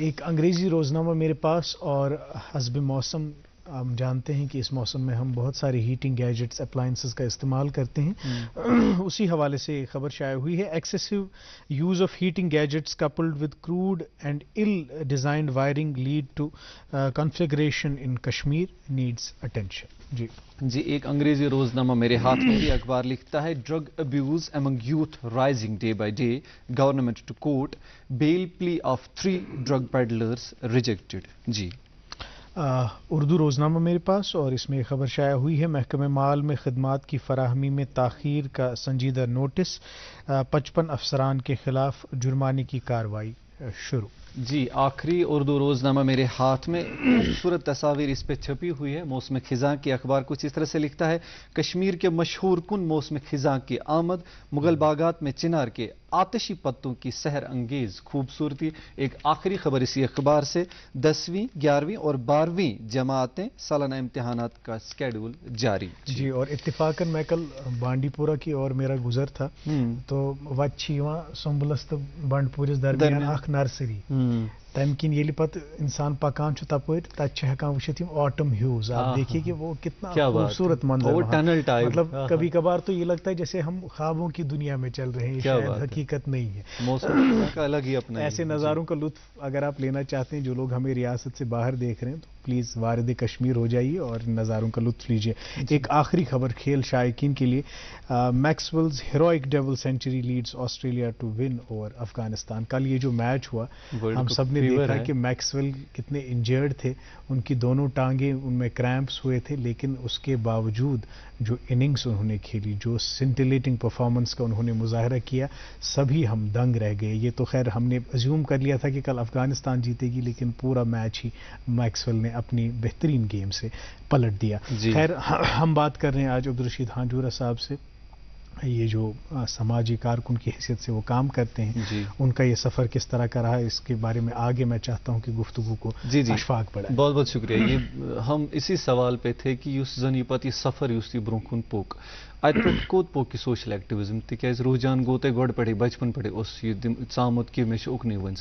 एक अंग्रेजी रोजनामा मेरे पास और हस्ब मौसम हम जानते हैं कि इस मौसम में हम बहुत सारे हीटिंग गैजेट्स अप्लायंसेस का इस्तेमाल करते हैं। उसी हवाले से खबर शाया हुई है, excessive use of heating gadgets coupled with crude and ill designed wiring lead to configuration in Kashmir needs attention. जी जी, एक अंग्रेजी रोजनामा मेरे हाथ में भी अखबार लिखता है, drug abuse among youth rising day by day, government to court, bail plea of 3 drug peddlers rejected. जी, उर्दू रोजनामा मेरे पास और इसमें खबर शाया हुई है, महकमे माल में खदमात की फराहमी में ताखीर का संजीदा नोटिस, 55 अफसरान के खिलाफ जुर्माने की कार्रवाई शुरू। जी, आखिरी उर्दू रोजनामा मेरे हाथ में खूबसूरत तस्वीर इस पे छपी हुई है। मौसम खिज़ां की अखबार कुछ इस तरह से लिखता है, कश्मीर के मशहूर कुन मौसम खिज़ां की आमद, मुगल बागात में चिनार के आतिशी पत्तों की सहर अंगेज खूबसूरती। एक आखिरी खबर इसी अखबार से, 10वीं 11वीं और 12वीं जमातें सालाना इम्तिहानात का स्केड्यूल जारी। जी, और इत्तिफाकन मैं कल बांडीपुरा की और मेरा गुजर था तो वच्छीवा संबलस्त बांडपुर दरमियान अख नर्सरी तम किन ये पत इंसान पकान तपे तथा वुचित ऑटम ह्यूज। आप देखिए कि वो कितना खूबसूरत मंजर, वो टनल टाइप, मतलब कभी कभार तो ये लगता है जैसे हम ख्वाबों की दुनिया में चल रहे हैं, शायद हकीकत नहीं है। मौसम का अलग ही अपना, ऐसे नज़ारों का लुत्फ अगर आप लेना चाहते हैं, जो लोग हमें रियासत से बाहर देख रहे हैं तो प्लीज़ वारिद कश्मीर हो जाइए और नज़ारों का लुत्फ लीजिए। एक आखिरी खबर खेल शायकीन के लिए, Maxwell's heroic double century leads Australia to win over Afghanistan. कल ये जो मैच हुआ हम सब ने देखा कि मैक्सवेल कितने इंजर्ड थे, उनकी दोनों टांगें, उनमें क्रैम्प्स हुए थे, लेकिन उसके बावजूद जो इनिंग्स उन्होंने खेली, जो सिंटिलेटिंग परफॉर्मेंस का उन्होंने मुजाहरा किया, सभी हम दंग रह गए। ये तो खैर हमने अज्यूम कर लिया था कि कल अफगानिस्तान जीतेगी, लेकिन पूरा मैच ही मैक्सवेल ने अपनी बेहतरीन गेम से पलट दिया। खैर, हम बात कर रहे हैं आज अब्दुलरशीद हांजूरा साहब से, ये जो समाजी कारकुन की हैसियत से वो काम करते हैं, उनका ये सफर किस तरह का रहा, इसके बारे में आगे मैं चाहता हूं कि गुफ्तगू को अशफाक बढ़ाएं। बहुत बहुत शुक्रिया। ये हम इसी सवाल पे थे कि उस जनीपति सफर युस ब्रोखुन पोक अत कोद पोक सोशल एक्टिविज्म तिक्याज रुझान गो ते गोड पे बचपन पे सामुत कि मे उकन वन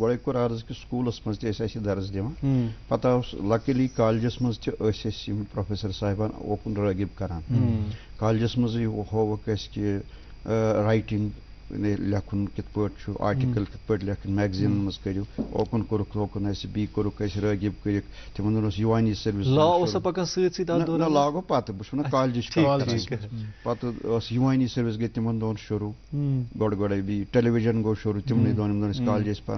गोड़े कोर अर्ज कि स्कूलस मज दर्ज दिवान पता लकली कॉलेजस मज प्रोफेसर साहबान ओपन रागिब करान कॉलेजस मजे होवक कि राइटिंग लेखन कित पे आर्टिकल कित पे लेखन मैगजीन मज करू ओकन कोरुन बी कोरुक रागिब कर तमन यूवानी सर्विस लॉ लागो पे बहुत कॉलेज पे यूवानी सर्विस गई तम दिन शुरू गोड़ गोड़े बी टेलीविजन गो शुरू तमन दिन कॉलेज पे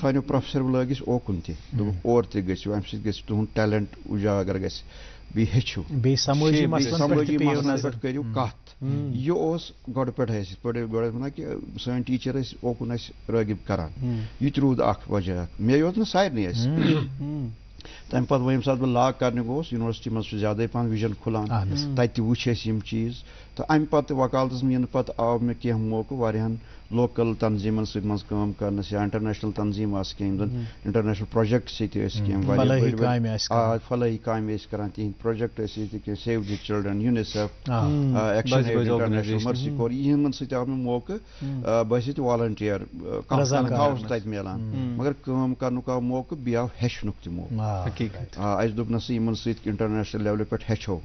सानो प्रोफेसर लगे ओकन तौर तू अमे तुम टैलेंट उजागर ग समाजी मसलन पे कत यह गोड़ पे गोड़ वन कि सी टीचर ओकन रागिब करान यह रूद वजह मे योत ना सारे तम पे ये सात बह ला कर गोस यूनिवर्सिटी मज ज्यादा पहन विजन खुलान तु वो चीज तो अम पे वकालत में पे आव मे कह मौक लोकल तंजीमन सम कर इंटरनेशनल तंजीम इंटरनेशनल प्रोजेक्ट फलही काम तिंद project save the children UNICEF action mercy core इन सव मे मौके बहसित वॉलंटियर मिलान मगर काम कर मौके बी आव हेचन तौक दोप नस इन इंटरनेशनल लेवल पे हेचो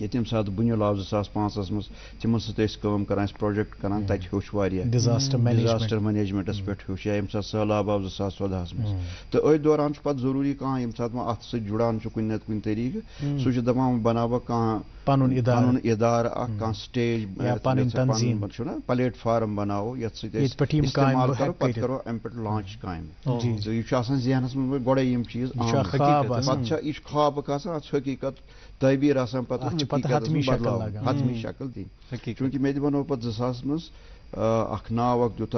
ये तम सात बुनिल आव 2005 मज तम सम कर प्रोजेक्ट करान तोच डिजास्टर मैनेजमेंटस पे हूँ या ये सैलाब आव 2014 मज तो अथ दौरान पे जरूरी कह सात अत सुड़ान कुन नत कुन तरीके सह दपान बनावा कह पन इदार स्टेज प्लेटफार्म बनाओ ये इस्तेमाल करो पे करो अम पे लॉन्च काम यह जहनस मे गोड़े यम चीज पे यह ख्वाब अत हकीकत तबीर हतमी शक्ल दिन चूंकि मे वो पे 2000 मज नाव दुत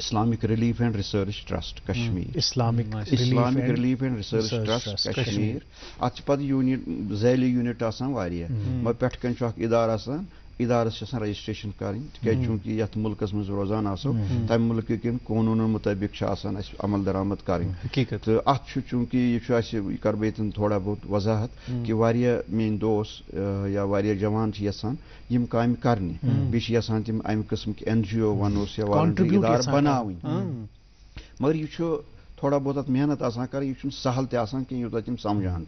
Islamic relief and research trust Kashmir Islamic relief and research trust Kashmir अत पे यूनिट जैली यूनिट मगर पे कन इदार इदारस रजिस्ट्रेशन करें तक चूंकि ये मुल्कस मज रोजान आसो तम मुल्क किन कानून मुताबिक अमल दरामद करें तो अत चूंकि यह कर बन थोड़ा बहुत वजाहत कि वारिया मेन दोस या वारिया जवान यसान यम काम करने बीच यसान तम अम किस्म के NGO वनोस या वॉलंटियर इदार बनावें मगर यह थोड़ा बहुत मेहनत आसान कर यह सहल ते आसान की यूता तम समझान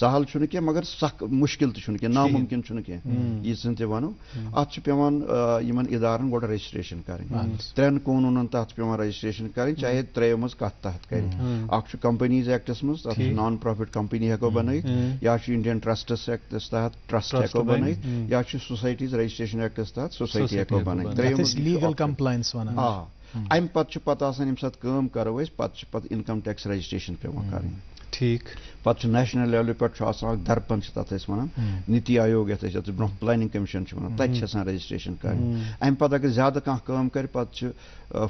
सहल कह मगर सख मुश्किल तो नामुमकिन कह वो अत पेवान इन इदारन गो रजिस्ट्रेशन करें त्रेन कानून तहत पेवान रजिस्ट्रेशन करें चाहे त्रेयो मज तहत करें कंपनीज एक्टस मज नॉन प्रॉफिट कंपनी हेको बन या इंडियन ट्रस्टस एक्टस तहत ट्रस्ट हेको बन या सोसाइटीज रजिस्ट्रेशन एक्टस तहत सोसाइटी हेको बन लीगल कंप्लायंस वन हाँ अम पता साम करो पे इनकम टैक्स रजिस्ट्रेशन पे कर ठीक पे नेशनल लेवल पे दर्पण तथा वन नीति आयोग ये ब्रो प्लानिंग कमीशन वन तथा रजिस्ट्रेशन करें अम पे अगर ज्यादा कम कर पे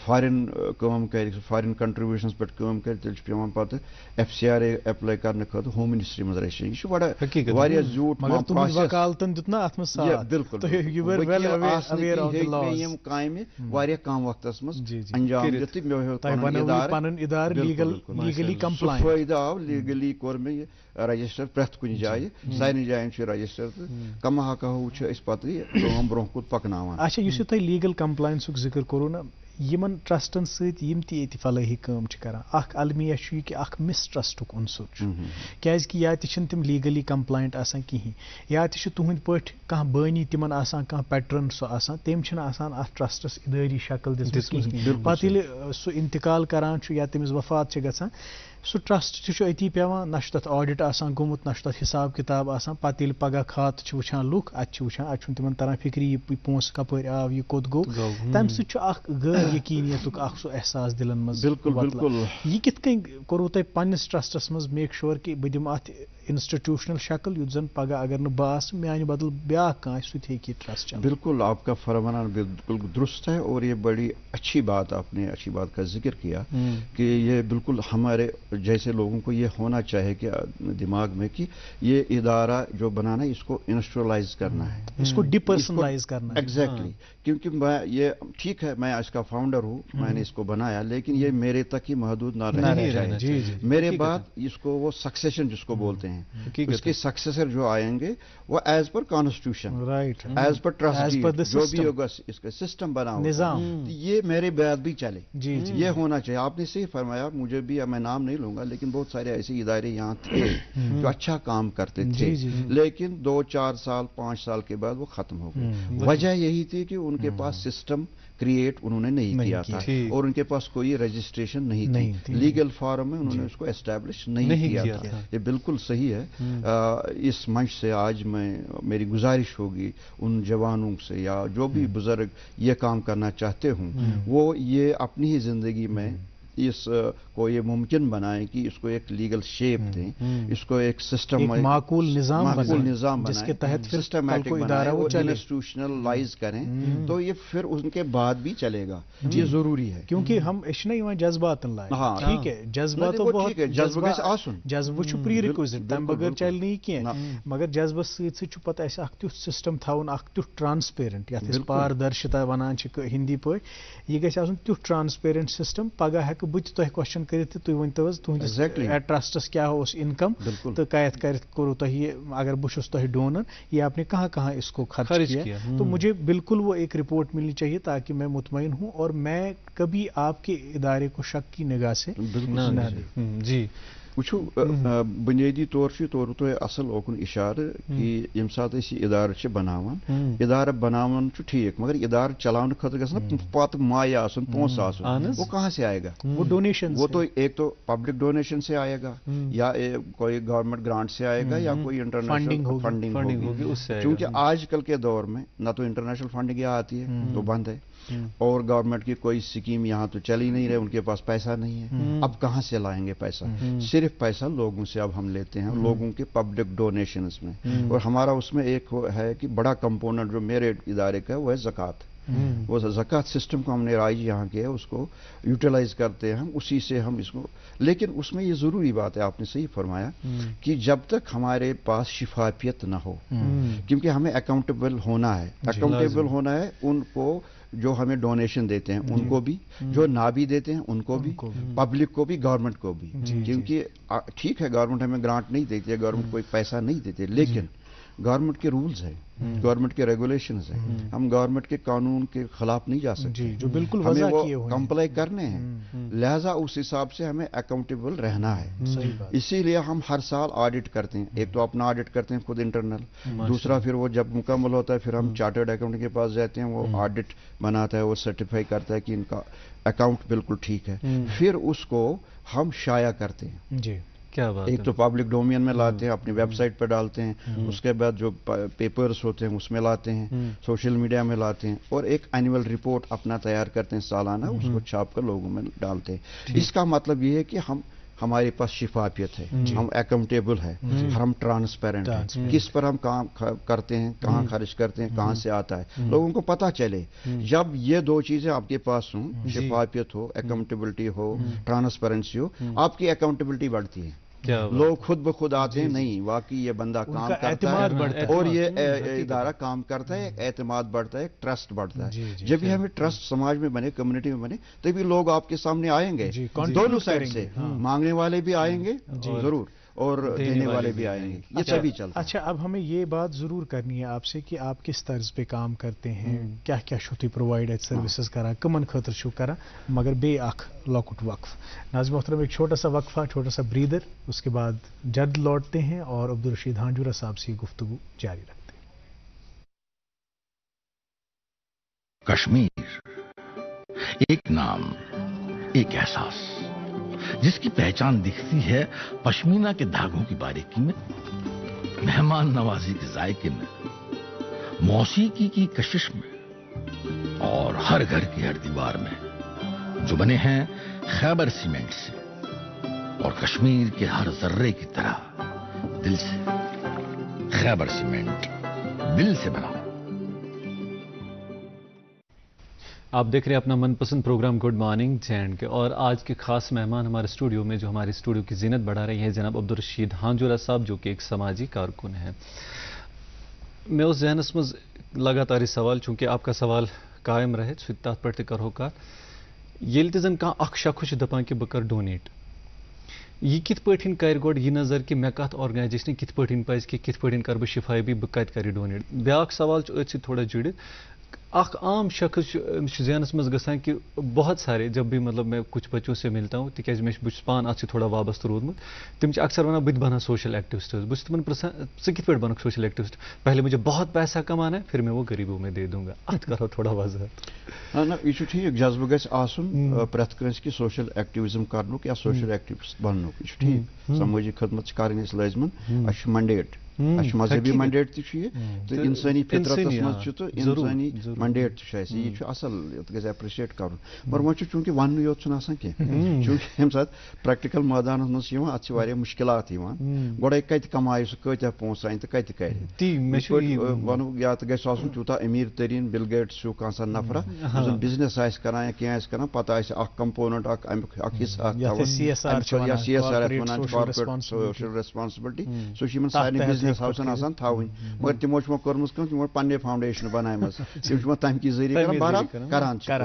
फॉरेन काम कर फॉरेन कंट्रीब्यूशन पे काम कर तेल पेवान पे FCRA एप्लाई करने खुद होम मिनिस्ट्री में रजिस्ट्रेशन कम वक्त फायदा आव लीगली कोर में रजिस्टर प्रत कुछ जाए सारे जाए रजिस्टर तो कम हाका हम ब्रो कु पकनावान अच्छा इस तुम लीगल कंप्लायंस जिक्र करो ना यमन ट्रस्टन सम फलही काम अलमिया कि मिसट्रस्ट उनसर क्या या तम लीगली कंप्लायंट आसान कहीं या तुंद पे कह बानी तिमन आसान कह पैटर्न सो तम अत ट्रस्टस इदारी शक्ल दिस पे सू इंतकाल करान या तमिस वफात ग सो ट्रस्ट अति पेवान ना तथा ऑडिट आसान गुमुत ना तथा हिसाब किताब आसान पे पगह खात वुचान लुक अत तिमन तरह फिक्री यह पोस कपर आव यह कोत गो तम सैर यकीनियत सो एहसास दिलन बिल्कुल यह कित कौ तुम पन्नस ट्रस्टस मज मेक श्योर कि बह दिम अत इंस्टीट्यूशनल शक्ल युद्ध जन पगह अगर ना बास माने बदल ब्या ट्रस्ट बिल्कुल आपका फरमान बिल्कुल दुरुस्त है और ये बड़ी अच्छी बात आपने अच्छी बात का जिक्र किया कि ये बिल्कुल हमारे जैसे लोगों को ये होना चाहिए कि दिमाग में कि ये इदारा जो बनाना है इसको इंस्टीट्यूशनलाइज करना है इसको डिपर्सनलाइज करना है एग्जैक्टली क्योंकि मैं ये ठीक है मैं इसका फाउंडर हूँ मैंने इसको बनाया लेकिन ये मेरे तक ही महदूद ना रहे मेरे बाद इसको वो सक्सेशन जिसको बोलते हैं इसके सक्सेसर जो आएंगे वो as per constitution right as per trust जो भी होगा इसका सिस्टम बना निजाम ये मेरे बाद भी चले ये होना चाहिए आपने सही फरमाया मुझे भी मैं नाम नहीं लूंगा लेकिन बहुत सारे ऐसे इदारे यहाँ थे जो अच्छा काम करते थे लेकिन 2-4 साल 5 साल के बाद वो खत्म हो गए। वजह यही थी कि उनके पास सिस्टम क्रिएट उन्होंने नहीं किया था और उनके पास कोई रजिस्ट्रेशन नहीं थी लीगल फॉर्म में उन्होंने उसको एस्टैब्लिश नहीं किया था। ये बिल्कुल सही है। इस मंच से आज मैं मेरी गुजारिश होगी उन जवानों से या जो भी बुजुर्ग ये काम करना चाहते हों वो ये अपनी ही जिंदगी में इस को ये मुमकिन बनाएं कि इसको एक लीगल शेप दें, इसको एक सिस्टम माकूल निजाम जिसके तहत सिस्टमैटिक बनाएं वो इंस्टीट्यूशनलाइज करें तो ये फिर उनके बाद भी चलेगा। ये जरूरी है क्योंकि हम इसमें जज्बात लाए ठीक है जज्बा तो बहुत जज्बा प्री रिक्विजिट तम बगैर चल नहीं क्या मगर जज्बस सत पे तुथ सिस्टम थवन तुथ ट्रांसपेरेंट ये पारदर्शिता वनान हिंदी पे यह गु तुथ ट्रांसपेरेंट सिस्टम पगह हेक बुत क्वेश्चन करित तुम वन तो तुम ट्रस्टस क्या इनकम तो कैद करो तुम ये अगर बहुस तुम डोनर ये आपने कहाँ इसको खर्च किया तो मुझे बिल्कुल वो एक रिपोर्ट मिलनी चाहिए ताकि मैं मुतमईन हूँ और मैं कभी आपके इदारे को शक की निगाह से ना दे। जी वो बुनियादी तौर तुम असल ओकुन इशारे कि यम सात इदारे बनावान इदार बनावान ठीक मगर इदार चलाने खुद गत माय पोसा वो कहाँ से आएगा? वो डोनेशन वो तो एक तो पब्लिक डोनेशन से आएगा या कोई गवर्नमेंट ग्रांट से आएगा या कोई इंटरनेशनल फंडिंग होगी उससे क्योंकि आजकल के दौर में ना तो इंटरनेशनल फंडिंग यहाँ आती है तो बंद है और गवर्नमेंट की कोई स्कीम यहाँ तो चल ही नहीं रहे उनके पास पैसा नहीं है। अब कहाँ से लाएंगे पैसा? सिर्फ पैसा लोगों से अब हम लेते हैं लोगों के पब्लिक डोनेशन में और हमारा उसमें एक है कि बड़ा कंपोनेंट जो मेरे इदारे का वो है ज़कात। वो ज़कात सिस्टम को हमने राइज यहाँ किया उसको यूटिलाइज करते हैं हम उसी से हम इसको लेकिन उसमें ये ज़रूरी बात है आपने सही फरमाया कि जब तक हमारे पास शिफाफियत ना हो क्योंकि हमें अकाउंटेबल होना है। अकाउंटेबल होना है उनको जो हमें डोनेशन देते हैं उनको भी जो ना भी देते हैं उनको भी पब्लिक को भी गवर्नमेंट को भी क्योंकि ठीक है गवर्नमेंट हमें ग्रांट नहीं देती है गवर्नमेंट कोई पैसा नहीं देती लेकिन गवर्नमेंट के रूल्स हैं, गवर्नमेंट के रेगुलेशंस हैं, हम गवर्नमेंट के कानून के खिलाफ नहीं जा सकते, जो बिल्कुल हमें वो कंप्लाई करने हैं, लिहाजा उस हिसाब से हमें अकाउंटेबल रहना है। इसीलिए हम हर साल ऑडिट करते हैं, एक तो अपना ऑडिट करते हैं खुद इंटरनल, दूसरा फिर वो जब मुकम्मल होता है फिर हम चार्टर्ड अकाउंटेंट के पास जाते हैं, वो ऑडिट बनाता है, वो सर्टिफाई करता है कि इनका अकाउंट बिल्कुल ठीक है, फिर उसको हम शाया करते हैं। जी क्या बात है। एक तो पब्लिक डोमेन में लाते हैं, अपनी वेबसाइट पर डालते हैं, उसके बाद जो पेपर्स होते हैं उसमें लाते हैं, सोशल मीडिया में लाते हैं, और एक एनुअल रिपोर्ट अपना तैयार करते हैं सालाना, उसको छाप कर लोगों में डालते हैं। इसका मतलब ये है कि हमारे पास शिफाफियत है, हम अकाउंटेबल है, हम ट्रांसपेरेंट हैं, किस पर हम काम करते हैं, कहाँ खर्च करते हैं, कहाँ से आता है, लोगों को पता चले। जब ये दो चीजें आपके पास हों, शिफाफियत हो, अकाउंटेबिलिटी हो, ट्रांसपेरेंसी हो, आपकी अकाउंटेबिलिटी बढ़ती है, लोग खुद ब खुद आते हैं, नहीं वाकई ये बंदा काम करता है और ये इदारा काम करता है, एतमाद बढ़ता है, ट्रस्ट बढ़ता है। जब भी हमें ट्रस्ट समाज में बने, कम्युनिटी में बने, तभी लोग आपके सामने आएंगे, दोनों साइड से मांगने वाले भी आएंगे जरूर और देने वाले भी आएंगे, ये सभी चलता है। अच्छा, अब हमें ये बात जरूर करनी है आपसे कि आप किस तर्ज पे काम करते हैं, क्या क्या शुती प्रोवाइड एज सर्विसेज करा, कमन खतर शो करा, मगर बे आख लॉकट वक्फ। नाज़िम मोहतरम, एक छोटा सा वक्फा, छोटा सा ब्रीदर, उसके बाद जल्द लौटते हैं और अब्दुलरशीद हांजूरा साहब से गुफ्तगू जारी रखते हैं। कश्मीर एक नाम, एक एहसास, जिसकी पहचान दिखती है पश्मीना के धागों की बारीकी में, मेहमान नवाजी के जायके में, मौसीकी की कशिश में, और हर घर की हर दीवार में, जो बने हैं खैबर सीमेंट से और कश्मीर के हर जर्रे की तरह दिल से। खैबर सीमेंट, दिल से बना। आप देख रहे हैं अपना मनपसंद प्रोग्राम गुड मॉर्निंग जे&के, और आज के खास मेहमान हमारे स्टूडियो में, जो हमारे स्टूडियो की जीनत बढ़ा रही है, जनाब अब्दुलरशीद हांजूरा साहब, जो कि एक समाजी कारकुन हैं। मैं उस जहनस में लगातार सवाल, चूंकि आपका सवाल कायम रहे, सत पे करो कत, ये जन कह शख्स दपान कि बह कर डोनेट, यह कित पे कर गो यह नजर कि मे कत ऑर्गनाइजेशन कित पे पज कि कित पे कर बह शिफायबी, बह कत कर डोनेट। ब्या सवाल थोड़ा जुड़ित, एक आम शख्स जहनस में गसान कि बहुत सारे, जब भी मतलब मैं कुछ बच्चों से मिलता हूँ, तिक बस पान अत थोड़ा वाबस्त रूदमुत, तुम अक्सर वन बुत बना सोशल एक्टिविस्ट, बस तुम पृछान कित पे बनक सोशल एक्टिविस्ट, पहले मुझे बहुत पैसा कमाना है फिर मैं वो गरीबों में दे दूंगा, अत करो थोड़ा वजाहत। ना यह ठीक जज्ब गुन प्रेथ कि सोशल एक्टिविज्म कर या सोशल एक्टिविस्ट बन, यह ठीक समाजी खदमत कर लाजमन, अच्छे मंडेट, अच्छा मजहबी मंडेट तय तो इंसानी फितरत मे तो इंसानी मंडेट यह असल गए एप्रिशिएट कर, पर वो चूंकि वन योत चूंकि हम साथ प्रैक्टिकल मैदान मे अत मुश्किल गोड़े कत कमाय सह कह पोस आन तो कत करो, या तो गु तूह अमीर तरीन बिल गेट्स हूँ कह नफरा बिजनेस आ क्या पता कंपोनेंट हिस्सा C S R social responsibility सो सारे हाउसन थी, मगर तमो कर्म पे फाउंडेशन बनाम तम तमक जरिए बहरहाल कर,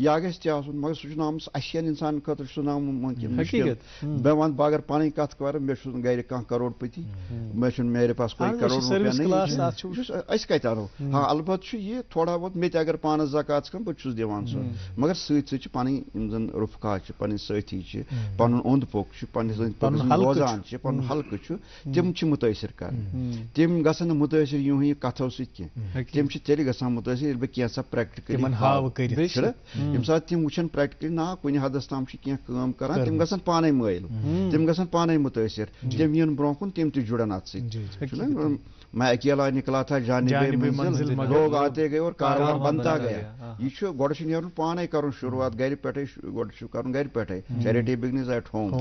यह गु मगर सह आम अशियन इंसान खुद नाम मुमकिन मैं वन बह अगर पानी कत कर, मे गर कह करोड़पति, मे मेरे पास कोई करोड़ रुपया कत आनो, हाँ अलबत् यह थोड़ा बहुत मे अगर पान जकात कम बहुत दिवान सो, मगर सी जन रुफका पे साथी पुन ओंद पोक रोजान पुन हल्कु तम मुतासर कर, तम ग मुतासर यूं कथो सम तेल ग मुतासर बह क्या प्रैक्टिकली ये सात तम वो प्रैक्टिकली ना कुछ हदस तम कम कर, तम ग पान मैल, तम ग पान मुतासर, तम इन ब्रो कुन तम तुड़ान अत स, मैं अकेला निकला था जानिबे मंजिल, लोग आते गए और कारोबार बनता गया। यह गोड़ नुन पान कर शुरुआत गर पे, गोड़ कर गर पे चैरिटी बिजनेस एट होम,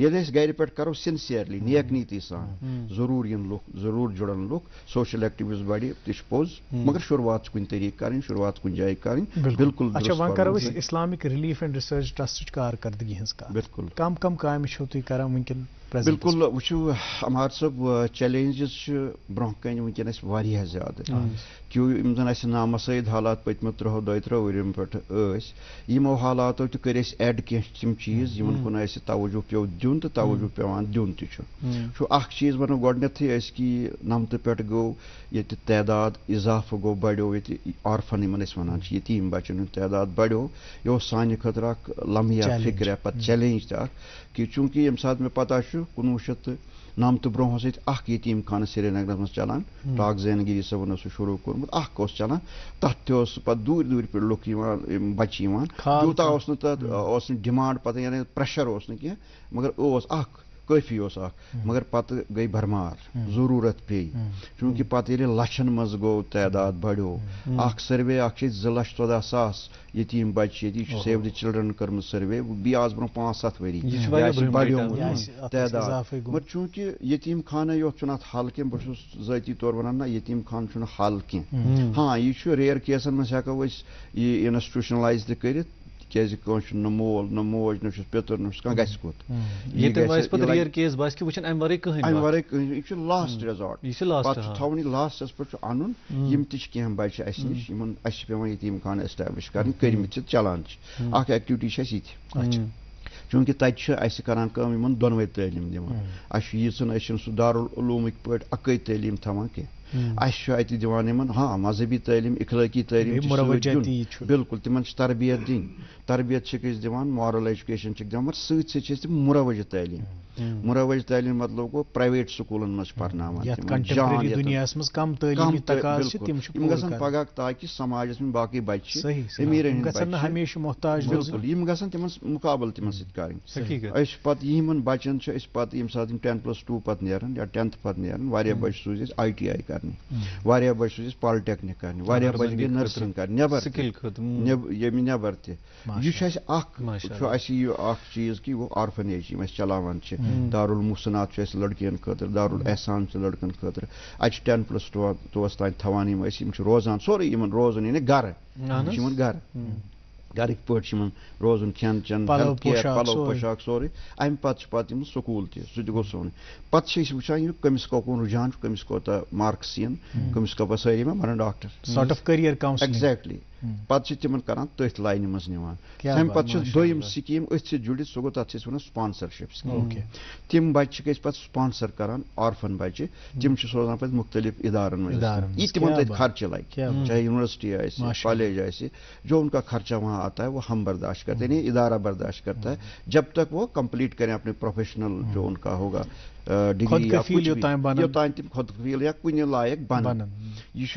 ये गर पे करो सिंसियरली नेक नीति सान, जरूर इन लुक जरूर जुड़न लुक, सोशल एक्टिविस्ट बढ़ तुझ पोज, मगर शुरुआत कुन तरीक कर, शुरुआत कुन जाय कर बिल्कुल। अच्छा वह करो Islamic relief and research trust कारकर्दगी बिल्कुल कम कम काम तुम कर वुनकिन बिल्कुल वो अमार सब चैलेंजस ब्रोह कन वस ज्यादा क्यों जन अस नामसद हालात पत्म त्रो दो वरियम पे यमो हालातों कर एड कम चीज इन तवजु पे दिन तो तवजु पे दिन तुम चीज वो गोडनथ कि नमत पे गो ये तदाद इजाफा गो बढ़ो ये आर्फन इन वन यतीम बच्चन हूं तदाद बढ़ो यह सान खतर लम्हिया फिक्र पे चैलेंज तक चूंकि ये साथ मे पता 1990 ब्रोह यतीम खान श्रीनगर में चलान टाक जैनगिरी सबन शुरू कोर्मुत चलान तथ तूर दूर पे लुक बच्चे तूत डिमांड पता यानी प्रेशर क्या मगर काफी मगर पत गई भरमार जरूरत पे चूंकि पत लचन मज गो तदाद बढ़ो सर्वे 2,14,000 यतीम बच्चे ये सेव द चिल्ड्रन कर्म सर्वे बी आज ब्रो 5-7 वरी तदाद मगर चूंकि यतीम खाना योत हल कह बहुत जती तौर वन ना यतीम खान चुन हल कह हाँ यह रेयर केसन मज हेको इंस्टीट्यूशनलाइज कर केज कोच न मोल न मोज न पितर न कह गस कुत ये तो वाइस पर रियर केस बस कि वचन एम वरे इच लास्ट रिजॉर्ट इच लास्ट थावनी लास्ट एस पर आनुन यम तिच केम बाय छ अस निश यमन अस पे वन यतीम खान एस्टैब्लिश करन करमित चैलेंज आख एक्टिविटी छ इति अच्छा चूंकि ततान इन दोनवे तलीम दिन अच्छी सह दारुलूम पे अकै तलीम थवान कह दिन हाँ मजहबी तलीम इखलकी तलीम बिल्कुल तिमन तरबियत दिन तरबियत दिन मॉरल एजुकेशन दिन मगर सरवज तलीम मुरवज तलीम मतलब गो प्राइवेट स्कूलन मज पगह ताकि समाज में बाकी बच्चे अमीर बिल्कुल मुकाबल तिम सरें बच्चन पत् सात 10+2 पत् ना या 10th पत् ना बच्चे सूझ ITI कर बच्चे सूझ पॉलिटेक्निक कर बच्चे गई नर्सिंग कर नबर यह चीज कि वो आर्फनेज ये चलावान दारुल मुहसनात लड़कियन खतर दारुल एहसान लड़कन खतर अच्छे 10+2 तक थवान रोजान सोरे रोजन यानी घर घर गरक पे रोजन खन चन पलो पोशाक सोरे अम पे स्कूल तह सोन पे वान कमिस कौन रुझान कमिस कौत मार्क्स इन कमिस कपा सारी मैं बना डॉक्टर एग्जैक्टली पे तिम कर तथ लाइन मज नम स्कीम अथ जुड़ित सो गो तथा वन स्पॉन्सरशिप स्कीम तम बच्चे गई पे स्पॉन्सर कर आर्फन बच्चे तम सोजान पे मुख्तलिफ इदारन ये तिमन तक खर्च लगे चाहे यूनिवर्सिटी कॉलेज आ जो उनका खर्चा वहाँ आता है वो हम बर्दाश्त करते हैं इदारा बर्दाश्त करता है जब तक वो कंप्लीट करें अपने प्रोफेशनल जो उनका होगा डिग्री तम खुद फील या कुछ लायक बन यह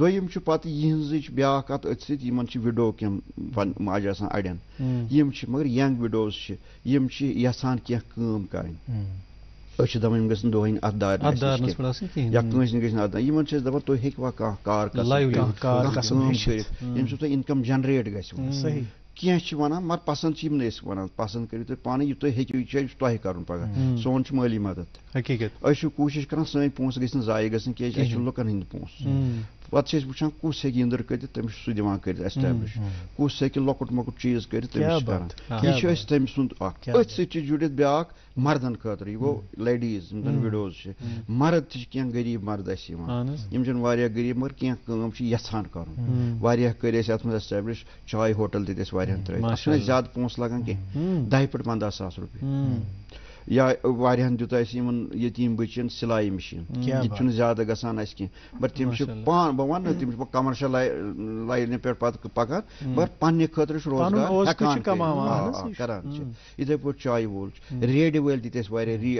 दोम पत् यज ब्या अत सी विडो कम माज अड़न मगर यंग विडोज यसान कम कर दम गोहन अदार या कहीं दपान तुम हेकवा कम इनकम जनरेट ग कह वन मगर पसंद वन पसंद करो तुम पानी यू तुम तह कर पगह सोन माली मदद कोशिश कर सी पोस गई जाये गए लुकन हंद पोस पे वो कस हे इंदर कत तमिस सह दिवान एस्टैब्लिश कस हे लोकुट मोकुट चीज कर यह तुंद जुड़ित ब्या मर्दन खतर यह गो लेडीज विडोज मर्द तेह गरीब मर्द अ गरीब मगर कम यहां कर एस्टैब्लिश चाय होटल तहन त्रे ज्यादा पोस लगा कह 10 से 15 हज़ार रुपये या वारियन दिता यतीम बच्चन सिलाई मशीन यह ज्यादा गसान मगर तम पान बह वन तम कमर्शल लाइन पे पकान मगर पन्ने खतर रोजगार करान इथे पे चाय वोल रेड वल दी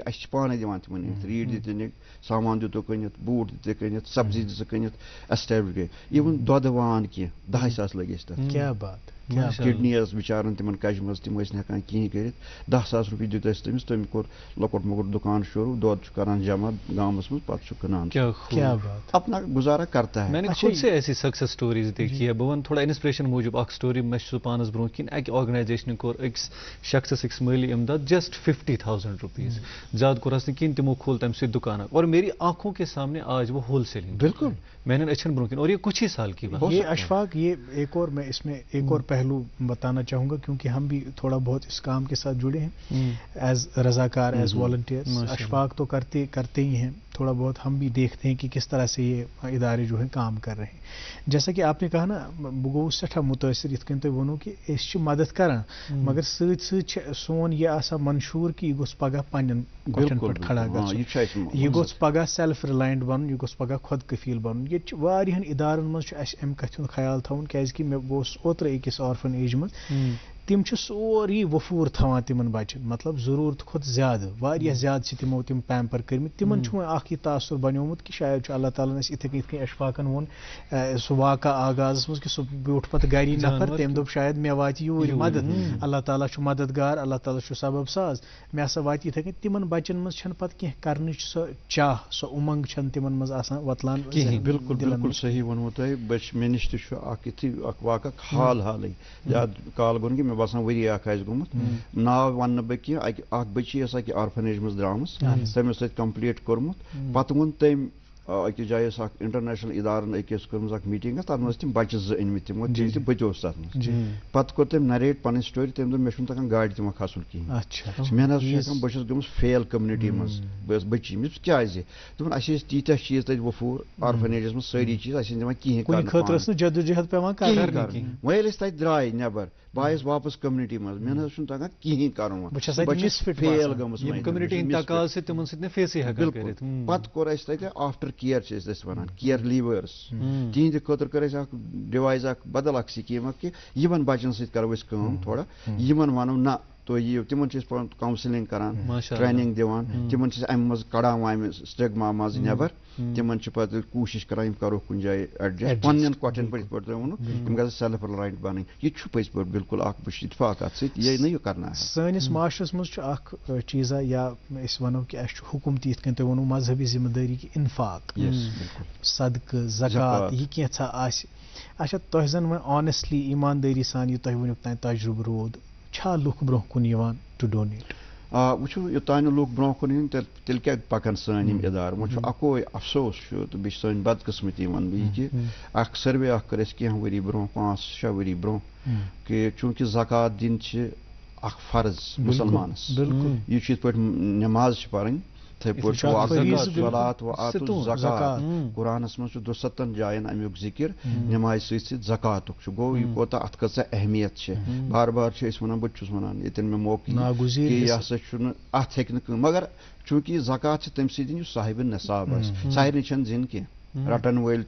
अच्छे पान दिवान तम रीड दी तक सामान दितो कनित बूट दिते कनित सब्जी दिस कनित एस्टैब्लिश गई इवन दोद वान कह 10,500 लगे क्या बात किडनी बिचारन तिम कज मज तम हेकान कहीं कर 10,000 रुपये दित तम तम कौर लुट मोट दुकान शुरू दूध करान जमा गाँव में पे अपना गुजारा करता है। मैंने खुद से ऐसी सक्सेस स्टोरीज देखी है। बन थोड़ा इंस्पिरेशन मूजूब अ स्टोरी मे पानस ब्रो कि ऑर्गेनाइजेशन कौर अक्स शख्स अक्स माली इमदाद जस्ट 50,000 रुपीज ज्यादा कोरस नीन तमो खोल तम दुकान और मेरी आंखों के सामने आज वो होल सेलिंग बिल्कुल मैंने अच्छे ब्रो और ये कुछ ही साल की बात। ये अशफाक ये एक और मैं इसमें एक और पहलू बताना चाहूँगा क्योंकि हम भी थोड़ा बहुत इस काम के साथ जुड़े हैं एज रज़ाकार एज वॉलंटियर्स। अशफाक तो करते ही हैं, थोड़ा बहुत हम भी देखते हैं कि किस तरह से ये इदारे जो हैं काम कर रहे हैं। जैसा कि आपने कहा ना बह गो सठा मुतासर इथ कन तुम वो कि अस मदद कर मगर सोन ये मंशूर कि यह गोस् पगह पन्न गोचन पे खड़ा गोस् पगह सेल्फ रिलायंट बन, यह गोस् पगह खुद कफील बन। ये इदारन मज अम कथ ख्याल थवन क्या मे बस ओतर अकिस ऑर्फन एज मं तम सोरी वफूर थवान तिमन बचन मतलब जरूरत खुद ज्यादा वारिया ज्यादा तमो तम पैम्पर कर्म तिमन यह तासुर बनोमुत कि शायद अल्लाह ताला इथे कहीं अशफाकन वो सह वाक़ा आगाज़ मं कि सह ब्यूठ पे गरी नफर तम दोप शायद मे वात यूर मदद, अल्लाह ताला मददगार, अल्लाह ताला सबब साज मे हा वात इथे कहीं तिमन बचन मं पे कह कर सो चाह सो उमंग तिमन मं वतलान। बिल्कुल बिल्कुल सही वो तुम मे नश तुथ वाक़ हाल हाल ज्यादा काल गो कि बसान वरी गोमुत नाव वन बह क्या बची हसा कि आर्फनेज मज द्रामस तमो सप्लीट कोर्मुत पत् वो तम अकिस जाए इंटरनेशनल इदारन अकिस कर्म मीटिंग तम तम बच्चे जन तमो तक बच तक पे तम नरेट पन स्टोरी तम दे मे तक गाड़ी तमो खसन कहीं मेहनत बस गमस फेल कम्युनिटी मज बची क्या दिन अस तीत चीज तक वफूर आर्फनेज मज सी चीज अस दिखाई जदोजहद पे वे तक द्राय नबर बायस वापस कम्युनिटी मज मेहनत तक कहीं फेल गफ्टर केयर वन केयर लीवर्स तिंद खुद डिवाइस बदल स्कीम कि इन बच्चन सो थोड़ा इन वो ना तो ये तिमन काउंसलिंग करान ट्रेनिंग दिवान तिमन अम कड़ान स्टिग्मा मज नबर तिमन पे कोशिश करान करो कुछ जाए एडजस्ट पन्न कटन पे वो ग सेल्फ रिलायंट बन यह पज पे बिल्कुल इतफाक अत सो कर सस माशरस मज चीज़ा या वो कि हुकूमती इथ कहीं वो मजहबी जिम्मेदारी कि इनफाक सदक ज़कात यह कैसा अच्छा तुह जन वो ऑनेस्टली ईमानदारी सान यह तुम वुक तक तजुर्ब रोद लुक ब्रो कुन टू डोनेट वो योतान लुक ब्रो कुन तेल क्या पकान सम इदार वो अफसोस तो बे बदकस्मती वन बी कि सर्वे कर कह वरी ब्रो 5-6 वरी ब्रो कि चूंकि ज़कात दिन फर्ज मुसलमानस यह पे नमाज पढ़ी कुरानस मं 270 जायन अमुक जिक्र नमाज सकात गो यह कोता अत कह अहमियत है बार बार वन बुस वन ये मे मौका यह हसा अत हे मगर चूंकि ज़कात तम दिन साहिब नसाब सारे दिन कह रटन वल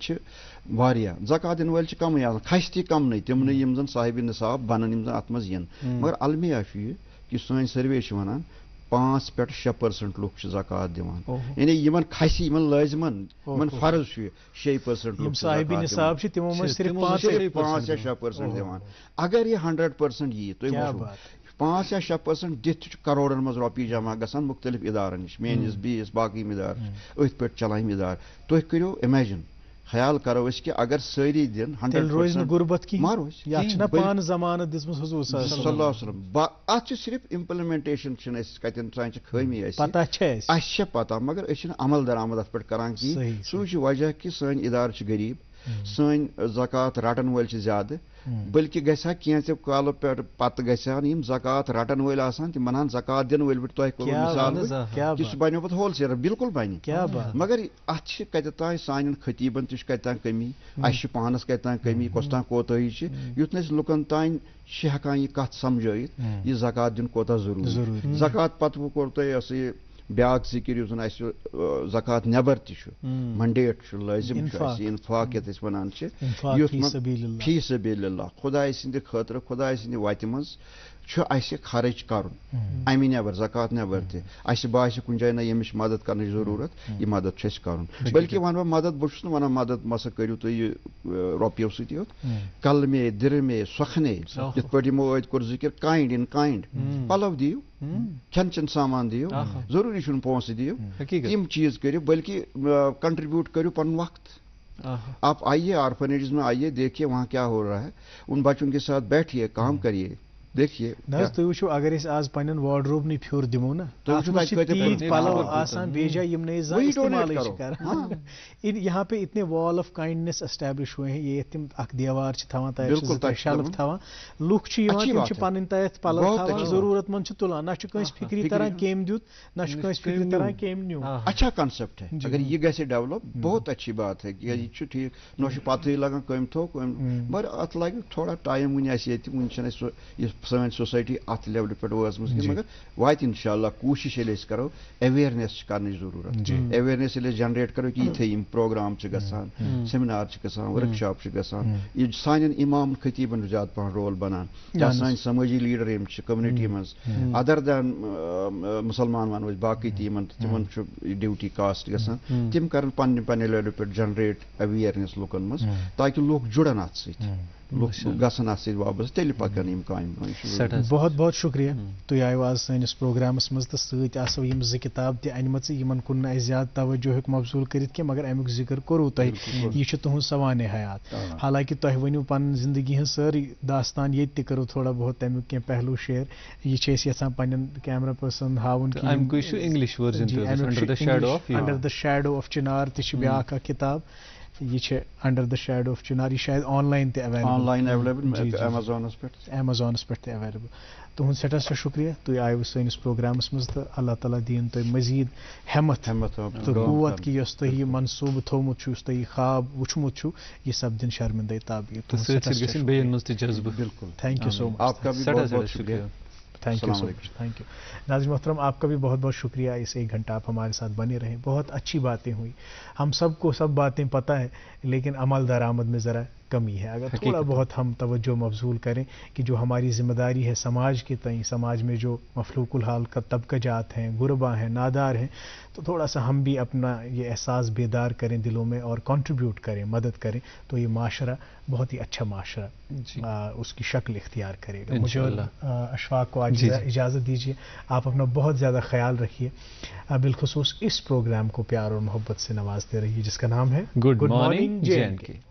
ज़कात दिन वल कम खस ती कम तम साहिब नसाब बन अत मन मगर अलमिया कि सी सर्वे वन 5-6% लोग ज़कात दिवान यानी इन खसि इन लाजिमन इन फर्ज 6% लोग साहिब निसाब तमो मे सिर्फ 5-6% दिवान। अगर ये 100% यी तुम 5-6% दिथ करोड़न मज रपी जमा ग मुख्तलिफ इदारन नश मेस बीस बाकी इदार अथ पे चलान इदार तुम करो इमेजिन ख्याल करो कि अगर सारी दिन 100% अत सिर्फ इम्प्लमेंटेशन खामी पता मगर अमल दरामद अत पे करान कहीं सू वजह कि सन इदार गरीब सन ज़कात रटन वल ज्यादा बल्कि गसा कह काल पे पत गन ज़कात रटन वल तम बनान ज़कात दिन वल मिसाल सह बनो पे होल सेलर बिल्कुल बन मगर अत कत तान सान खतीबन तत कमी अस पानस कत कमी कस तान कोताही युत लुकन तान हे कत समझाइत यह ज़कात दिन कोता जरूरी ज़कात पे कोर तुम ब्याक जिक्र युन ज़कात नबर मंडेट लाजिम इनफाक वन फी सबीलिल्लाह खुदाई सिंद खतर खुदाई सिंद वात मज खर्च कर अमी नबर ज़कात नबर तस कुछ जाए ना यमिश मदद कर जरूरत यह मदद कर बल्कि वन मदद बहुस वन मदद मसा करू तुम रोपो सलमे दिरमे सखने यथ पे यमो अत जिक्र काइंड इन काइंड पलव दिव खन चन सामान दिव जरूरी पोस दिव चीज करो बल्कि कंट्रीब्यूट करो पन वक्त आप आइए आर्फनेज में आइए देखिए वहाँ क्या हो रहा है उन बच्चों के साथ बैठिए काम करिए देखिए तो अगर आज पन्न वार्डरोब ने फिर दिमो ना पलव आसान बेजा यहाँ पे इतने वॉल ऑफ काइंडनेस एस्टैब्लिश हुए हैं ये तुम दीवार शेल्फ थवान लुख पन्न तयत पलव जरूरतमंद तुलान ना फिक्री तरह केम दूत ना फिक्री तरह केम न्यू अच्छा कॉन्सेप्ट है अगर ये गैसे डेवलप बहुत अच्छी बात है ये ठीक ना पत लगा कम थो मगर अत लगे थोड़ा टाइम वन वे सान सोसाइटी अत लेवल पे वजम मगर वात इंशाअल्लाह कोशिश ये करो अवेयरनेस कर जरूरत अवेयरनेस ये जनरेट करो कि ये प्रोग्राम गान सेमिनार वर्कशॉप ये सान इमाम खतीबन ज्यादा पा रोल बनान या सान समाजी लीडर यम कम्युनिटी मं अदर दैन मुसलमान वन बाकी तिम ड्यूटी कास्ट गान तम कर पन्ने पन्ने लेवल पे जनरेट अवेयरनेस लुकन मं ताकि लूख जुड़न अत स वापस तेल पकन बहुत बहुत शुक्रिया तुम आयो आज सानिस प्रोग्रामस मज तो सो यम जो किताब तनमच इन कुन ज्यादा तवज्जो मबसूल करें मगर अमुक जिक्र करो तह यह तुह सवान हयात हालांकि तुम वनिव पन्न जिंदगी हज सारी दास्तान ये करो थोड़ा बहुत तमिक कह पहलू शेयर यह पन्न कैमरा पर्सन हावन English under the shadow of Chinar ब्या किताब यह under the shadow of Chinar यह शायद ऑनलाइन अवेलेबल अमेज़ॉनस पे अवेलेबल तुम सठा सा शुक्रिया तुम आयो सानिस प्रोग्रामस मज तो अल्लाह ताला दीन तुम मजीद हमत तो कुवत कि यस तुम मनसूब थोमुत तुम ख्वाब वुचमुत यह सपदिन शर्मिंदगी ताबीर बिल्कुल थैंक यू सो मच आपका भी बहुत बहुत शुक्रिया thank you so much thank you नाज़रीन मोहतरम आपका भी बहुत बहुत शुक्रिया इस एक घंटा आप हमारे साथ बने रहे बहुत अच्छी बातें हुई हम सबको सब बातें पता है लेकिन अमल दरामद में ज़रा कमी है अगर थोड़ा बहुत हम तवज्जो मबजूल करें कि जो हमारी जिम्मेदारी है समाज के तई समाज में जो मफलूकुल हाल का तबका जात हैं गुरबा हैं नादार हैं तो थोड़ा सा हम भी अपना ये एहसास बेदार करें दिलों में और कंट्रीब्यूट करें मदद करें तो ये माशरा बहुत ही अच्छा माशरा उसकी शक्ल इख्तियार करेगा मुझे अशफाक को आज इजाज़त दीजिए आप अपना बहुत ज़्यादा ख्याल रखिए बिलखुसूस इस प्रोग्राम को प्यार और मोहब्बत से नवाजते रहिए जिसका नाम है गुड मॉर्निंग J&K।